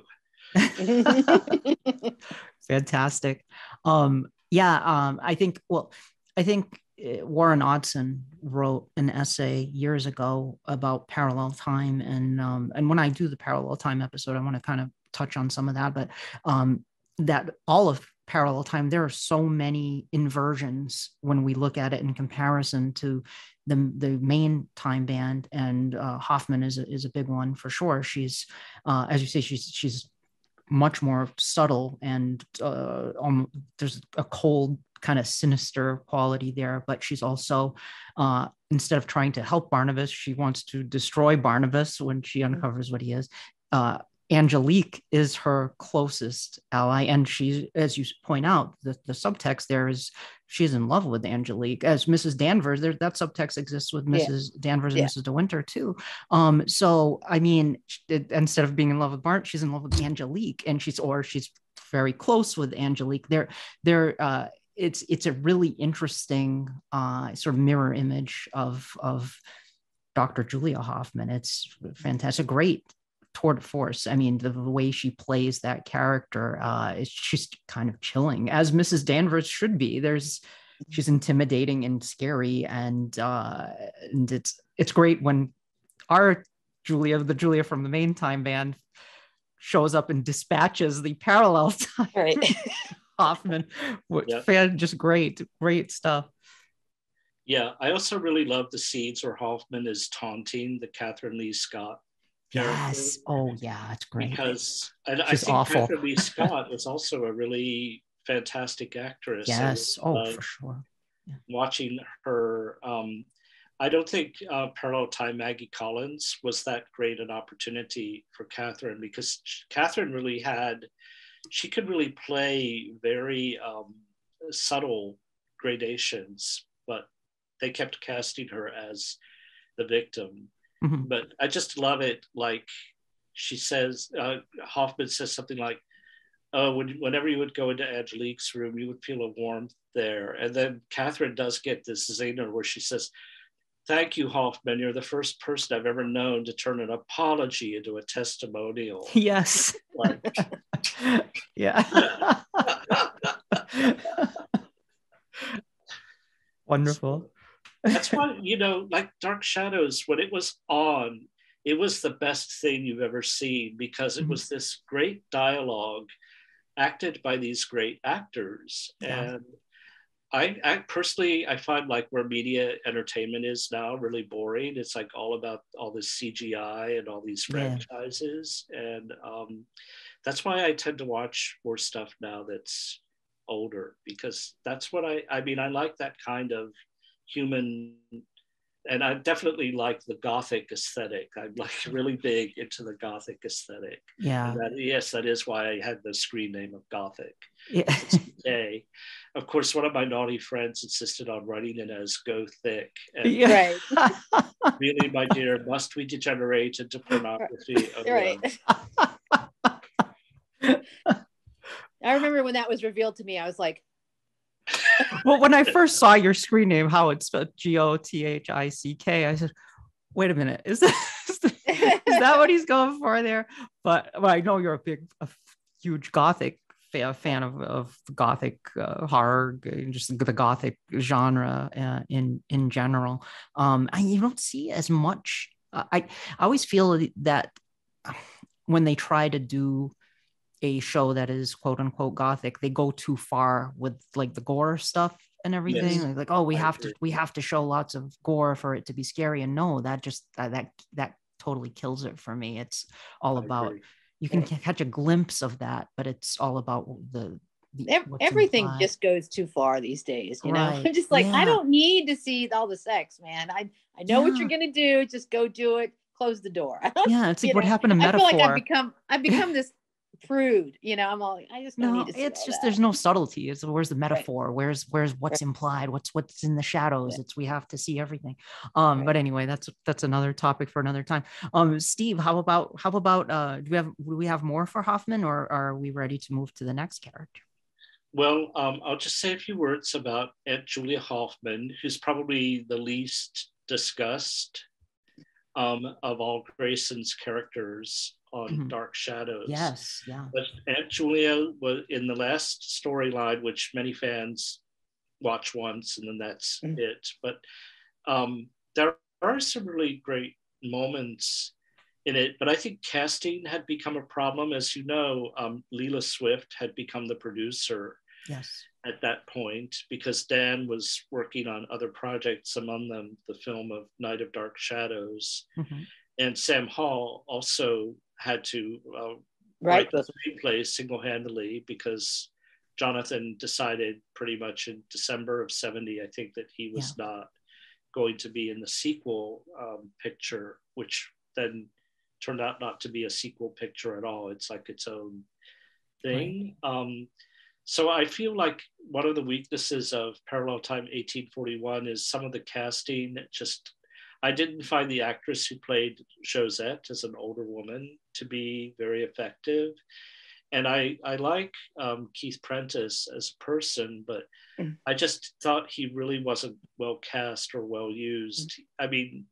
Fantastic. Um, yeah, um, I think, well, I think Warren Oddson wrote an essay years ago about parallel time. And, um, and when I do the parallel time episode, I want to kind of touch on some of that, but um, that all of parallel time, there are so many inversions when we look at it in comparison to the the main time band, and uh, Hoffman is a, is a big one for sure. She's, uh, as you say, she's she's much more subtle, and uh, um, there's a cold kind of sinister quality there. But she's also, uh, instead of trying to help Barnabas, she wants to destroy Barnabas when she uncovers what he is. Uh, Angelique is her closest ally, and she, as you point out, the, the subtext there is she's in love with Angelique as Missus Danvers. There, that subtext exists with Missus Yeah. Danvers and yeah. Missus De Winter too. Um, so I mean, it, instead of being in love with Bart, she's in love with Angelique, and she's or she's very close with Angelique. They're they're uh, it's it's a really interesting uh, sort of mirror image of of Doctor Julia Hoffman. It's fantastic, great. Toward force. I mean, the, the way she plays that character uh, is just kind of chilling, as Missus Danvers should be. There's, she's intimidating and scary, and uh, and it's it's great when our Julia, the Julia from the main time band, shows up and dispatches the parallel time right. Hoffman. Yep. Just great, great stuff. Yeah, I also really love the scenes where Hoffman is taunting the Catherine Lee Scott. Yes. Oh, yeah. It's great. Because and I think awful. Catherine Lee Scott was also a really fantastic actress. Yes. And, oh, uh, for sure. Yeah. Watching her, um, I don't think uh, Parallel Time Maggie Collins was that great an opportunity for Catherine, because Catherine really had, she could really play very um, subtle gradations, but they kept casting her as the victim. Mm-hmm. But I just love it. Like she says, uh, Hoffman says something like, oh, when, whenever you would go into Angelique's room, you would feel a warmth there. And then Catherine does get this zinger where she says, thank you, Hoffman. You're the first person I've ever known to turn an apology into a testimonial. Yes. Like, yeah. Wonderful. That's why, you know, like Dark Shadows, when it was on, it was the best thing you've ever seen, because it was this great dialogue acted by these great actors. Yeah. And I, I personally, I find like where media entertainment is now really boring. It's like all about all this C G I and all these franchises. Yeah. And um, that's why I tend to watch more stuff now that's older, because that's what I, I mean, I like that kind of human, and I definitely like the Gothic aesthetic. I'm like really big into the Gothic aesthetic. Yeah. That, yes, that is why I had the screen name of Gothic. Yeah. Today, of course, one of my naughty friends insisted on writing it as Go Thick. And yeah. Right. Really, my dear, must we degenerate into pornography? Right. I remember when that was revealed to me, I was like, well, when I first saw your screen name, how it's spelled G O T H I C K, I said, wait a minute, is that, is that what he's going for there? But well, I know you're a big, a huge Gothic a fan of, of Gothic uh, horror, just the Gothic genre uh, in in general. Um, I, you don't see as much. Uh, I, I always feel that when they try to do a show that is quote unquote Gothic, they go too far with like the gore stuff and everything. Yes. Like, oh, we I have agree. to we have to show lots of gore for it to be scary. And no, that just uh, that that totally kills it for me. It's all I about. Agree. You can catch a glimpse of that, but it's all about the, the everything implied. Just goes too far these days, you right. know. I'm just like, yeah. I don't need to see all the sex, man. I I know yeah. what you're gonna do. Just go do it. Close the door. I don't, yeah, it's like know? What happened to metaphor. I feel like I've become I've become this prude, you know. I'm all like, I just don't no, need to see it's all just that. There's no subtlety. It's where's the metaphor? Right. Where's where's what's right. implied? What's what's in the shadows? Right. It's we have to see everything. Um, right. but anyway, that's that's another topic for another time. Um, Steve, how about how about uh do we have do we have more for Hoffman, or are we ready to move to the next character? Well, um, I'll just say a few words about Aunt Julia Hoffman, who's probably the least discussed um of all Grayson's characters on mm-hmm. Dark Shadows. Yes, yeah. But Aunt Julia was in the last storyline, which many fans watch once and then that's mm-hmm. it. But um, there are some really great moments in it, but I think casting had become a problem. As you know, um, Leela Swift had become the producer yes. at that point, because Dan was working on other projects, among them the film of Night of Dark Shadows. Mm-hmm. And Sam Hall also had to uh, right. write the screenplay single-handedly, because Jonathan decided pretty much in December of seventy, I think, that he was yeah. not going to be in the sequel um, picture, which then turned out not to be a sequel picture at all. It's like its own thing. Right. Um, so I feel like one of the weaknesses of Parallel Time eighteen forty-one is some of the casting. Just I didn't find the actress who played Josette as an older woman to be very effective. And I, I like um, Keith Prentice as a person, but mm. I just thought he really wasn't well cast or well used. Mm. I mean,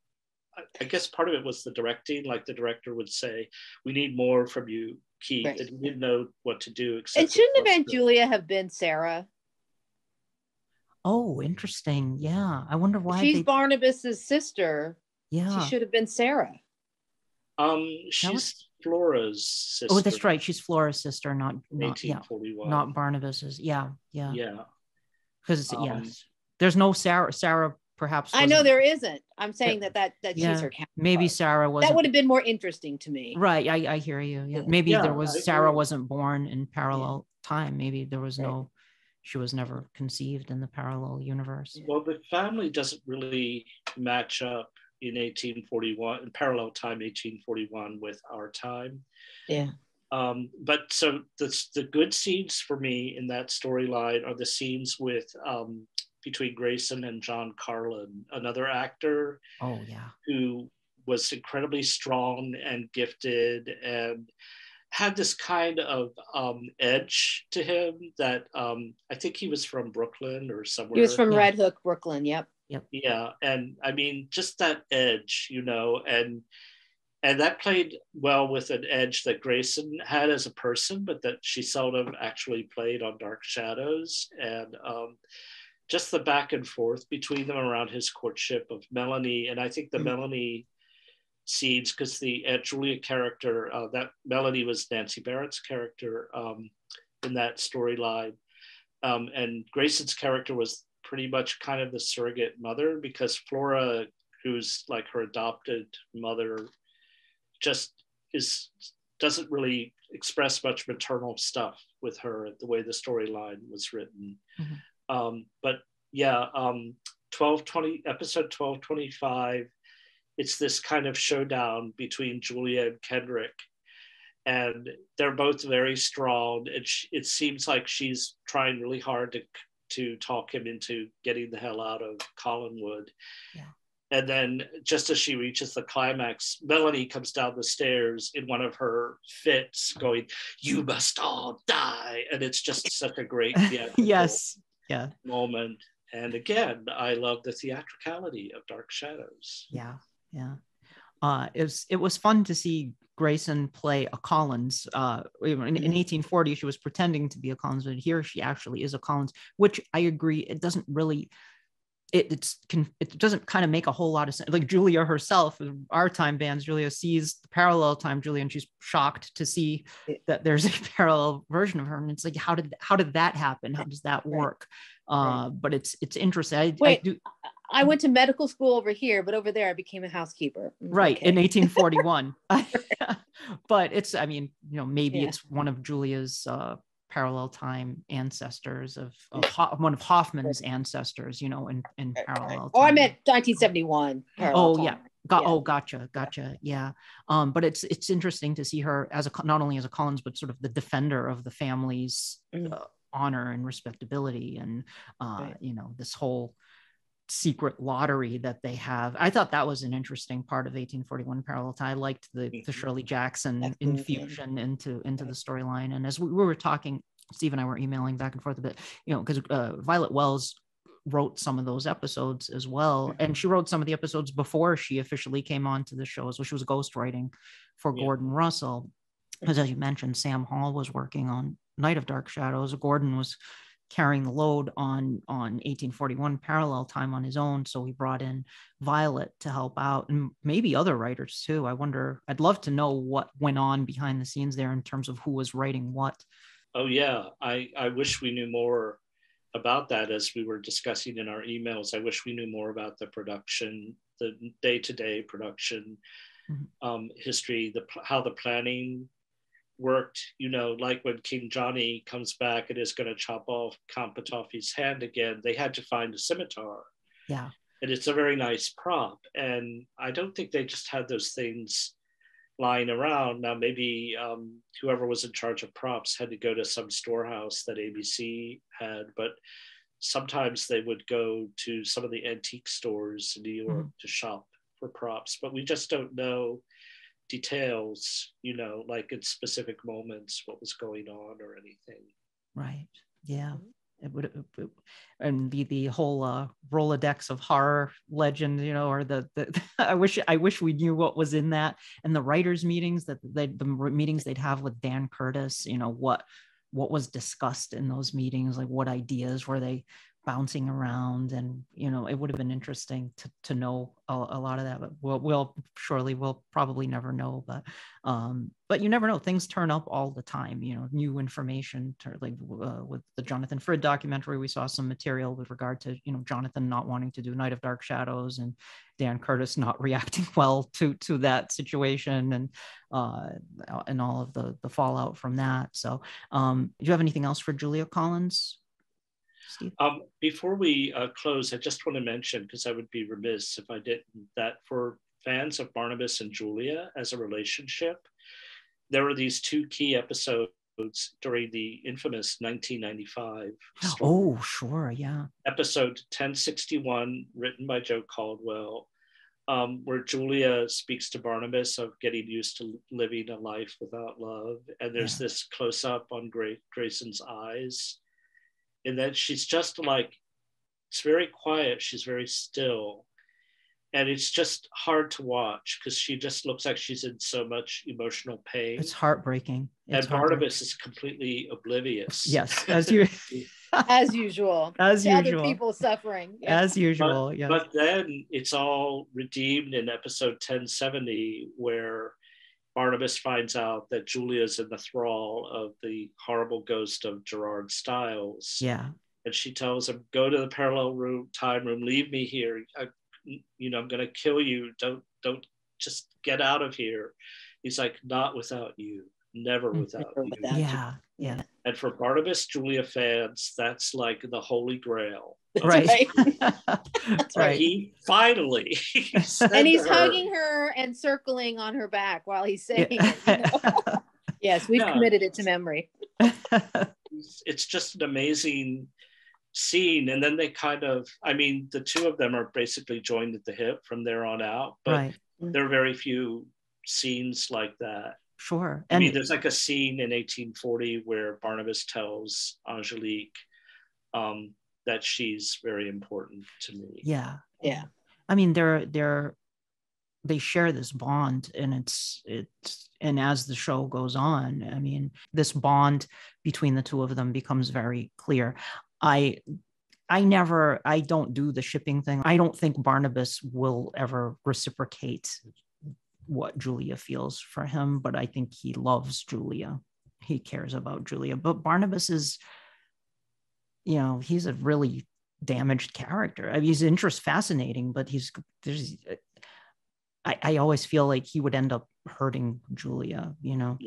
I, I guess part of it was the directing. Like the director would say, we need more from you, Keith. Right. And he didn't know what to do. Except and shouldn't Aunt Julia have been Sarah? Oh, interesting. Yeah. I wonder why. She's they... Barnabas's sister. Yeah. She should have been Sarah. Um, she's was... Flora's sister. Oh, that's right. She's Flora's sister, not, not, yeah, not Barnabas's. Yeah. Yeah. Yeah. Because, um, yes, there's no Sarah. Sarah, perhaps. I know there isn't. I'm saying that that, that yeah. she's her counterpart. Maybe Sarah was. That would have been more interesting to me. Right. I, I hear you. Yeah. Maybe yeah, there was I Sarah agree. wasn't born in parallel yeah. time. Maybe there was right. no. She was never conceived in the parallel universe. Well, the family doesn't really match up in eighteen forty-one, in Parallel Time eighteen forty-one with our time. Yeah. Um, but so the, the good scenes for me in that storyline are the scenes with, um, between Grayson and John Carlin, another actor. Oh, yeah. Who was incredibly strong and gifted and had this kind of um, edge to him that um, I think he was from Brooklyn or somewhere. He was from yeah. Red Hook, Brooklyn. Yep. Yep. Yeah, and I mean, just that edge, you know, and and that played well with an edge that Grayson had as a person, but that she seldom actually played on Dark Shadows, and um, just the back and forth between them around his courtship of Melanie, and I think the mm-hmm. Melanie scenes, because the Aunt Julia character, uh, that Melanie was Nancy Barrett's character um, in that storyline. Um, and Grayson's character was pretty much kind of the surrogate mother, because Flora, who's like her adopted mother, just is doesn't really express much maternal stuff with her, the way the storyline was written. Mm-hmm. Um, but yeah, um, twelve twenty, episode twelve twenty-five, it's this kind of showdown between Julia and Kendrick, and they're both very strong. And she, it seems like she's trying really hard to, to talk him into getting the hell out of Collinwood. Yeah. And then just as she reaches the climax, Melanie comes down the stairs in one of her fits going, "You must all die." And it's just such a great yes. yeah. moment. And again, I love the theatricality of Dark Shadows. Yeah. Yeah. Uh, it was, it was fun to see Grayson play a Collins. Uh, in, in eighteen forty, she was pretending to be a Collins, but here she actually is a Collins, which I agree, it doesn't really, it it's can, it doesn't kind of make a whole lot of sense. Like Julia herself, our time bands, Julia sees the parallel time Julia, and she's shocked to see that there's a parallel version of her, and it's like, how did how did that happen? How does that work? Right. Uh, but it's it's interesting. I, Wait. I do. I went to medical school over here, but over there I became a housekeeper. Right, okay. In eighteen forty-one. But it's, I mean, you know, maybe yeah. it's one of Julia's uh, parallel time ancestors of, of Ho- one of Hoffman's ancestors, you know, in, in parallel time. Oh, I meant nineteen seventy-one. Oh, time. yeah. Got, yeah. Oh, gotcha, gotcha, yeah. Um, but it's it's interesting to see her as a not only as a Collins, but sort of the defender of the family's mm. uh, honor and respectability, and uh, right. you know, this whole secret lottery that they have. I thought that was an interesting part of eighteen forty-one parallel time. I liked the, the Shirley Jackson That's infusion amazing. into into the storyline. And as we, we were talking, Steve and I were emailing back and forth a bit, you know, because uh, Violet Wells wrote some of those episodes as well. Mm-hmm. And she wrote some of the episodes before she officially came on to the show, as well. She was ghostwriting for yeah. Gordon Russell. Because as you mentioned, Sam Hall was working on Night of Dark Shadows. Gordon was carrying the load on, on eighteen forty-one parallel time on his own. So he brought in Violet to help out, and maybe other writers too. I wonder, I'd love to know what went on behind the scenes there in terms of who was writing what. Oh yeah. I, I wish we knew more about that. As we were discussing in our emails, I wish we knew more about the production, the day-to-day production mm-hmm. um, history, the how the planning worked, you know, like when King Johnny comes back and is going to chop off Kompatoffy's hand again, they had to find a scimitar. Yeah. And it's a very nice prop. And I don't think they just had those things lying around. Now, maybe um, whoever was in charge of props had to go to some storehouse that A B C had, but sometimes they would go to some of the antique stores in New York mm-hmm. to shop for props, but we just don't know details, you know, like in specific moments, what was going on or anything. Right. Yeah. It would, it would and be the whole uh, Rolodex of horror legend, you know, or the, the I wish I wish we knew what was in that, and the writers' meetings that they, the meetings they'd have with Dan Curtis, you know, what what was discussed in those meetings, like what ideas were they bouncing around, and you know, it would have been interesting to to know a, a lot of that, but we'll, we'll surely we'll probably never know. But um but you never know, things turn up all the time, you know, new information. Like uh, with the Jonathan Frid documentary, we saw some material with regard to, you know, Jonathan not wanting to do Night of Dark Shadows, and Dan Curtis not reacting well to to that situation, and uh and all of the the fallout from that. So um do you have anything else for Julia Collins, Steve? Um, before we uh, close, I just want to mention, because I would be remiss if I didn't, that for fans of Barnabas and Julia as a relationship, there were these two key episodes during the infamous nineteen ninety-five story. Oh, sure, yeah. Episode ten sixty-one, written by Joe Caldwell, um, where Julia speaks to Barnabas of getting used to living a life without love. And there's yeah. this close-up on Gray- Grayson's eyes. And then she's just like, it's very quiet. She's very still. And it's just hard to watch because she just looks like she's in so much emotional pain. It's heartbreaking. It's and heartbreaking. Barnabas is completely oblivious. Yes, as you, as usual. As to usual. Other people suffering. Yeah. As usual, but, yes. But then it's all redeemed in episode ten seventy, where Barnabas finds out that Julia's in the thrall of the horrible ghost of Gerard Stiles. Yeah. And she tells him, go to the parallel room, time room, leave me here. I, you know, I'm going to kill you. Don't, don't just get out of here. He's like, not without you, never without never you. Without yeah. You. Yeah. And for Barnabas, Julia fans, that's like the holy grail. Right. That's right. He finally. And he's her. hugging her and circling on her back while he's saying yeah. it. You know? Yes, we've yeah. committed it to memory. It's just an amazing scene. And then they kind of, I mean, the two of them are basically joined at the hip from there on out, but right. there are very few scenes like that. Sure. I and mean, there's like a scene in eighteen forty where Barnabas tells Angelique, um, that she's very important to me. Yeah. Yeah. I mean, there, there, they share this bond, and it's it's and as the show goes on, I mean, this bond between the two of them becomes very clear. I I never I don't do the shipping thing. I don't think Barnabas will ever reciprocate what Julia feels for him, but I think he loves Julia. He cares about Julia. But Barnabas is, you know, he's a really damaged character. I mean, his interest fascinating, but he's there's I, I always feel like he would end up hurting Julia, you know.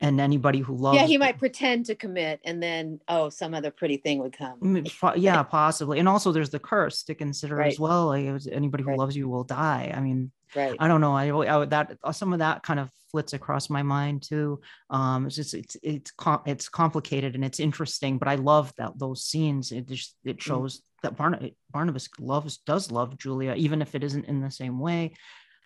And anybody who loves yeah, he might him. pretend to commit, and then oh, some other pretty thing would come. Yeah, possibly. And also, there's the curse to consider right. as well. Like, anybody who right. loves you will die. I mean, right. I don't know. I, I that some of that kind of flits across my mind too. Um, it's just it's it's it's complicated and it's interesting. But I love that those scenes. It just it shows mm. that Barnabas Barnabas loves does love Julia, even if it isn't in the same way.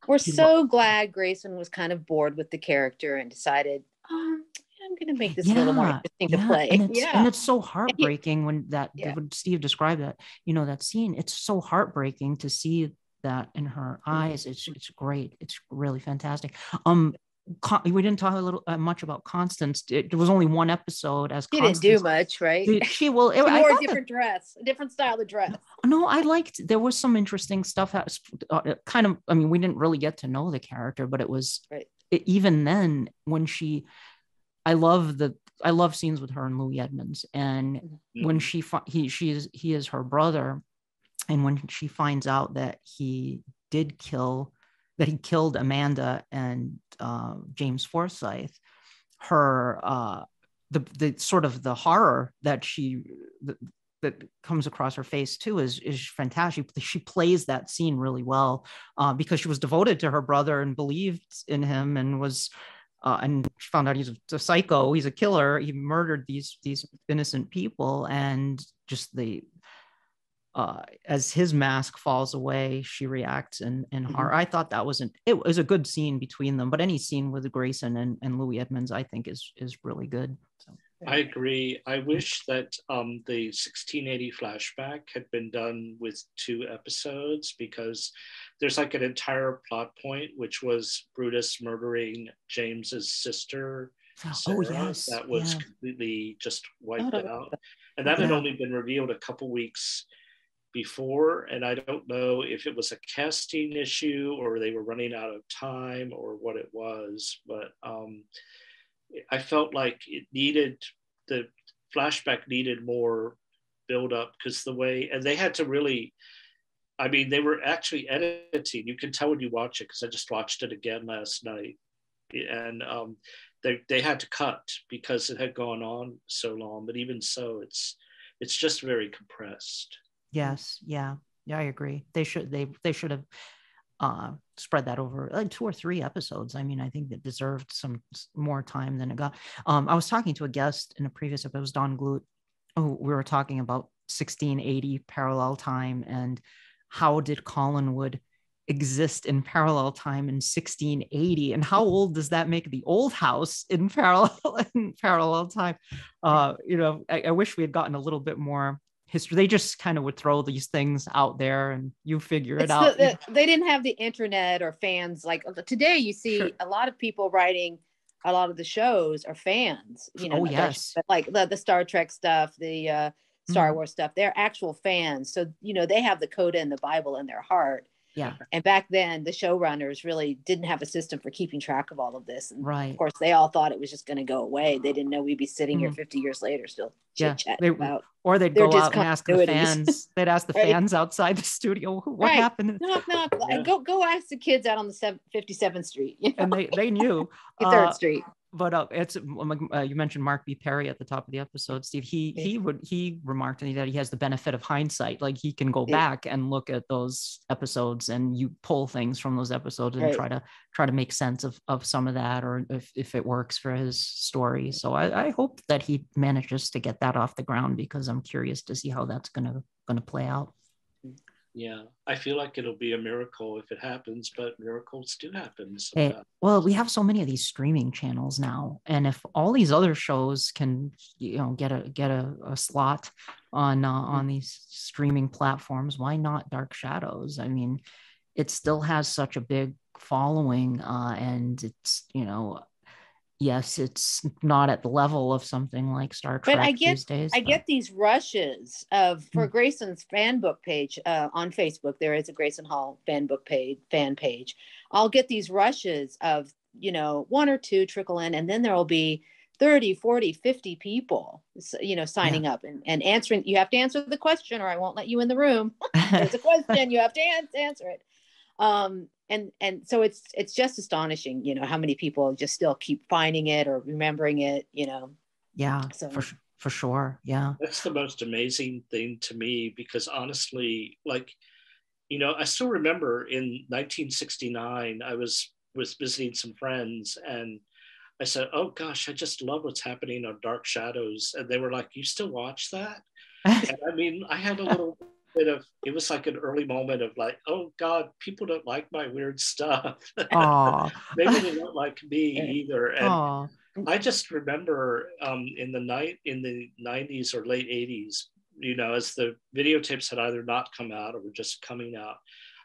We're he so glad Grayson was kind of bored with the character and decided, Um, I'm going to make this yeah, a little more interesting yeah, to play. And it's, yeah. and it's so heartbreaking when that, yeah. when Steve described that, you know, that scene, it's so heartbreaking to see that in her eyes. It's, it's great. It's really fantastic. Um, we didn't talk a little uh, much about Constance. It, there was only one episode as she Constance. didn't do much, right? She, she will. It, she wore a different that, dress, a different style of dress. No, I liked. There was some interesting stuff. That, uh, kind of. I mean, we didn't really get to know the character, but it was. Right. It, even then, when she, I love the I love scenes with her and Louis Edmonds, and mm-hmm. when she he she is he is her brother, and when she finds out that he did kill. that he killed Amanda and uh, James Forsythe, her, uh, the, the sort of the horror that she, the, that comes across her face too is, is fantastic. She plays that scene really well uh, because she was devoted to her brother and believed in him and was, uh, and she found out he's a, a psycho, he's a killer. He murdered these, these innocent people, and just the, Uh, as his mask falls away, she reacts in, in mm-hmm. horror. I thought that wasn't, it was a good scene between them, but any scene with Grayson and, and Louis Edmonds, I think is, is really good. So. I agree. I wish that um, the sixteen eighty flashback had been done with two episodes, because there's like an entire plot point, which was Brutus murdering James's sister, Sarah, oh, yes. that was yeah. completely just wiped out. And that yeah. had only been revealed a couple weeks before, and I don't know if it was a casting issue or they were running out of time or what it was, but um, I felt like it needed, the flashback needed more build up, because the way, and they had to really, I mean, they were actually editing, you can tell when you watch it, because I just watched it again last night, and um, they, they had to cut because it had gone on so long, but even so, it's it's just very compressed. Yes. Yeah. Yeah. I agree. They should, they, they should have uh, spread that over like two or three episodes. I mean, I think that deserved some more time than it got. Um, I was talking to a guest in a previous episode, it was Don Glute, who we were talking about sixteen eighty parallel time and how did Collinwood exist in parallel time in sixteen eighty, and how old does that make the old house in parallel in parallel time? Uh, you know, I, I wish we had gotten a little bit more history. They just kind of would throw these things out there and you figure it it's out. The, the, they didn't have the internet or fans. Like today you see sure. a lot of people writing a lot of the shows are fans, you know, oh, yes. like the, the Star Trek stuff, the uh, Star mm. Wars stuff, they're actual fans. So, you know, they have the Coda and the Bible in their heart. Yeah. And back then the showrunners really didn't have a system for keeping track of all of this. And right. of course they all thought it was just going to go away. They didn't know we'd be sitting mm-hmm. here fifty years later still yeah. chit-chatting they, about Or they'd go out and ask the fans. They'd ask the right. fans outside the studio, what right. happened? Knock, knock. Yeah. Go go ask the kids out on the fifty-seventh Street. You know? And they, they knew. fifty-third uh, Street. But uh, it's uh, you mentioned Mark B. Perry at the top of the episode, Steve. He yeah. he would he remarked that he has the benefit of hindsight. Like he can go yeah. back and look at those episodes, and you pull things from those episodes and right. try to try to make sense of of some of that, or if, if it works for his story. So I, I hope that he manages to get that off the ground, because I'm curious to see how that's gonna gonna play out. Yeah, I feel like it'll be a miracle if it happens, but miracles do happen sometimes. Hey, well, we have so many of these streaming channels now, and if all these other shows can, you know, get a get a, a slot on uh, on these streaming platforms, why not Dark Shadows? I mean, it still has such a big following, uh, and it's, you know, yes, it's not at the level of something like Star Trek but I get, these days. I but. get these rushes of, for mm-hmm. Grayson's fan book page uh, on Facebook, there is a Grayson Hall fan book page, fan page. I'll get these rushes of, you know, one or two trickle in, and then there'll be thirty, forty, fifty people, you know, signing yeah. up and, and answering. You have to answer the question or I won't let you in the room. There's a question, you have to an- answer it. Um, and, and so it's, it's just astonishing, you know, how many people just still keep finding it or remembering it, you know? Yeah, so. for, for sure. Yeah. That's the most amazing thing to me, because honestly, like, you know, I still remember in nineteen sixty-nine, I was, was visiting some friends and I said, oh gosh, I just love what's happening on Dark Shadows. And they were like, you still watch that? And I mean, I had a little bit of, it was like an early moment of like, oh God, people don't like my weird stuff. Maybe they don't like me either. And Aww. I just remember um, in the night, in the nineties or late eighties, you know, as the videotapes had either not come out or were just coming out,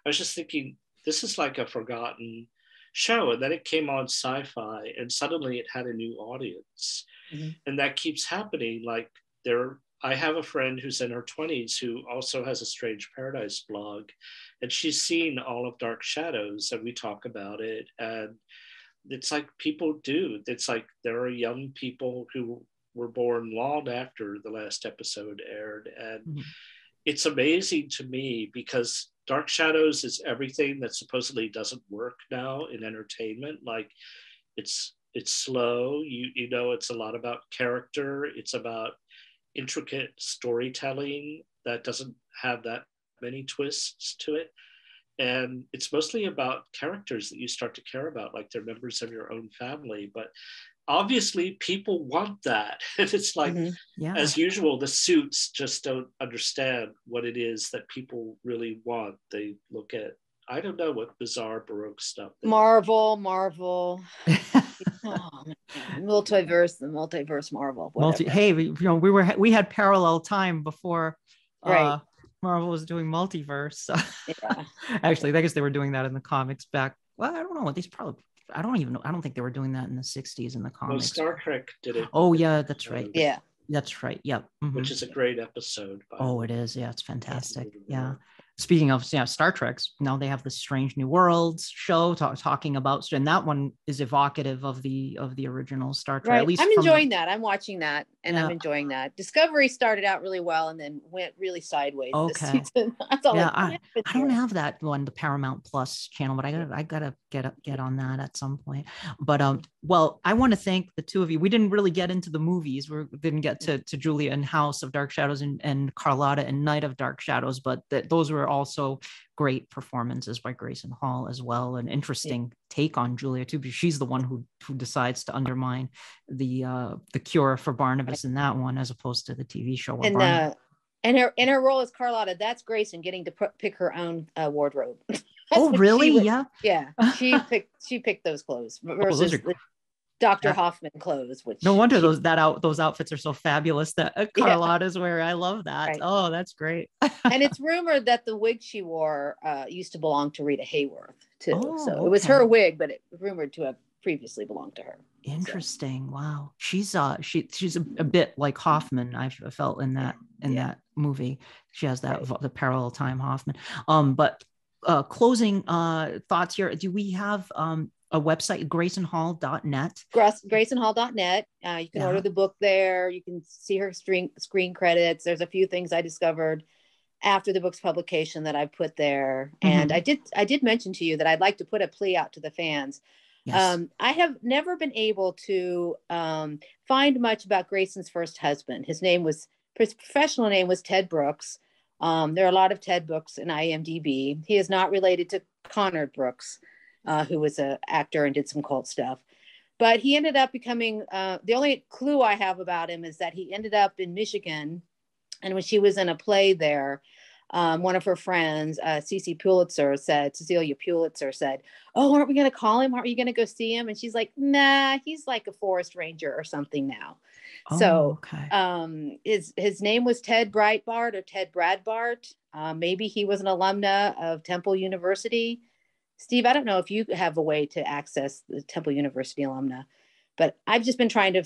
I was just thinking, this is like a forgotten show, and then it came on Sci-Fi and suddenly it had a new audience. Mm-hmm. And that keeps happening. Like there, I have a friend who's in her twenties who also has a Strange Paradise blog, and she's seen all of Dark Shadows and we talk about it. And it's like people do, it's like there are young people who were born long after the last episode aired. And mm-hmm. it's amazing to me because Dark Shadows is everything that supposedly doesn't work now in entertainment. Like it's it's slow, you you know, it's a lot about character, it's about intricate storytelling that doesn't have that many twists to it. And it's mostly about characters that you start to care about, like they're members of your own family. But obviously people want that. And it's like, mm-hmm. yeah. as usual, the suits just don't understand what it is that people really want. They look at, I don't know what bizarre Baroque stuff. Marvel, want. Marvel. oh, multiverse, the multiverse Marvel. Multi- hey, we, you know, we were, we had parallel time before right. uh, Marvel was doing multiverse. yeah. Actually, I guess they were doing that in the comics back. Well, I don't know what these probably I don't even know. I don't think they were doing that in the sixties in the comics. Well, Star Trek did it. Oh, yeah, that's right. Yeah. That's right. Yep. Yeah. Mm-hmm. Which is a great episode. By oh, it is. Yeah, it's fantastic. Yeah. Speaking of yeah, Star Trek's, now they have the Strange New Worlds show talk, talking about, and that one is evocative of the of the original Star Trek. Right. At least I'm enjoying the, that. I'm watching that, and yeah. I'm enjoying that. Discovery started out really well, and then went really sideways. Okay. This season. That's all. Yeah, I, I don't have that one, the Paramount Plus channel, but I gotta I gotta get up, get on that at some point. But um, well, I want to thank the two of you. We didn't really get into the movies. We didn't get to to Julia and House of Dark Shadows and, and Carlotta and Night of Dark Shadows, but that those were also great performances by Grayson Hall as well. An interesting yeah. take on Julia too, because she's the one who, who decides to undermine the uh, the cure for Barnabas in that one, as opposed to the T V show. And Barnab- uh, and her and her role as Carlotta, that's Grayson getting to p- pick her own uh, wardrobe. oh, really? Was, yeah, yeah. She picked she picked those clothes versus. Oh, those are- Doctor yeah. Hoffman clothes, which no wonder she, those that out those outfits are so fabulous that uh, Carlotta's yeah. wearing. I love that. Right. Oh, that's great. and it's rumored that the wig she wore uh, used to belong to Rita Hayworth too. Oh, so okay. It was her wig, but it rumored to have previously belonged to her. Interesting. So. Wow. She's uh she she's a, a bit like Hoffman. I felt in that in yeah. that movie. She has that right. the parallel time Hoffman. Um, but uh, closing uh thoughts here. Do we have um? a website, grayson hall dot net. grayson hall dot net. Uh, you can yeah. order the book there. You can see her screen, screen credits. There's a few things I discovered after the book's publication that I put there. Mm-hmm. And I did I did mention to you that I'd like to put a plea out to the fans. Yes. Um, I have never been able to um, find much about Grayson's first husband. His name was, his professional name was Ted Brooks. Um, there are a lot of Ted Brooks in I M D B. He is not related to Conard Brooks. Uh, who was an actor and did some cult stuff. But he ended up becoming, uh, the only clue I have about him is that he ended up in Michigan. And when she was in a play there, um, one of her friends, uh, Cece Pulitzer said, Cecilia Pulitzer said, oh, aren't we going to call him? Aren't you going to go see him? And she's like, nah, he's like a forest ranger or something now. Oh, so okay. um, his, his name was Ted Breitbart or Ted Bradbart. Uh, maybe he was an alumna of Temple University. Steve, I don't know if you have a way to access the Temple University alumna, but I've just been trying to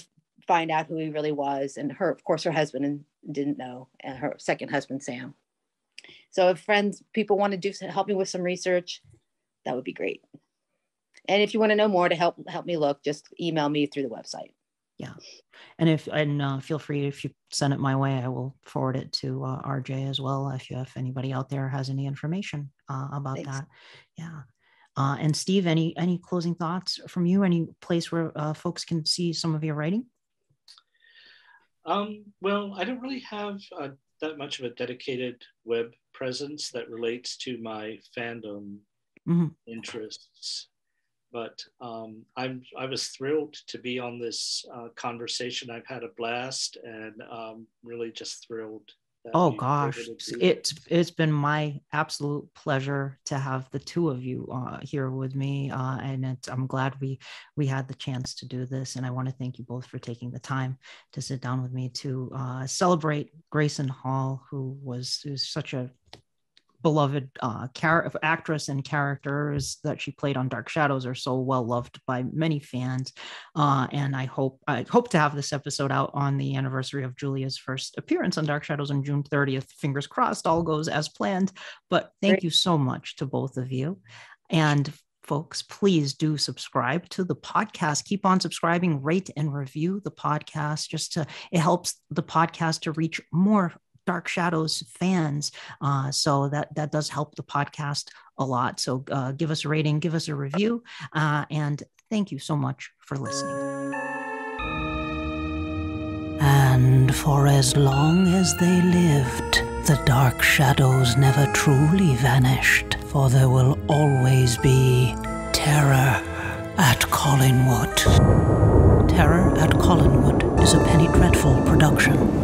find out who he really was. And her, of course, her husband didn't know, and her second husband, Sam. So if friends, people want to do help me with some research, that would be great. And if you want to know more to help help me look, just email me through the website. Yeah, and if and uh, feel free if you send it my way, I will forward it to uh, R J as well. If you, if anybody out there has any information uh, about Thanks. that, yeah. Uh, and Steve, any any closing thoughts from you? Any place where uh, folks can see some of your writing? Um, well, I don't really have uh, that much of a dedicated web presence that relates to my fandom mm-hmm. interests. But um, I'm, I was thrilled to be on this uh, conversation. I've had a blast, and um, really just thrilled. That oh gosh, it's it's been my absolute pleasure to have the two of you uh, here with me, uh, and it's, I'm glad we we had the chance to do this. And I want to thank you both for taking the time to sit down with me to uh, celebrate Grayson Hall, who was, who was such a beloved uh, char- actress, and characters that she played on Dark Shadows are so well loved by many fans. Uh, and I hope I hope to have this episode out on the anniversary of Julia's first appearance on Dark Shadows on June thirtieth. Fingers crossed, all goes as planned. But thank Great. you so much to both of you. And folks, please do subscribe to the podcast. Keep on subscribing, rate and review the podcast. Just to, it helps the podcast to reach more Dark Shadows fans. Uh, so that, that does help the podcast a lot. So uh, give us a rating, give us a review. Uh, and thank you so much for listening. And for as long as they lived, the Dark Shadows never truly vanished, for there will always be Terror at Collinwood. Terror at Collinwood is a Penny Dreadful production.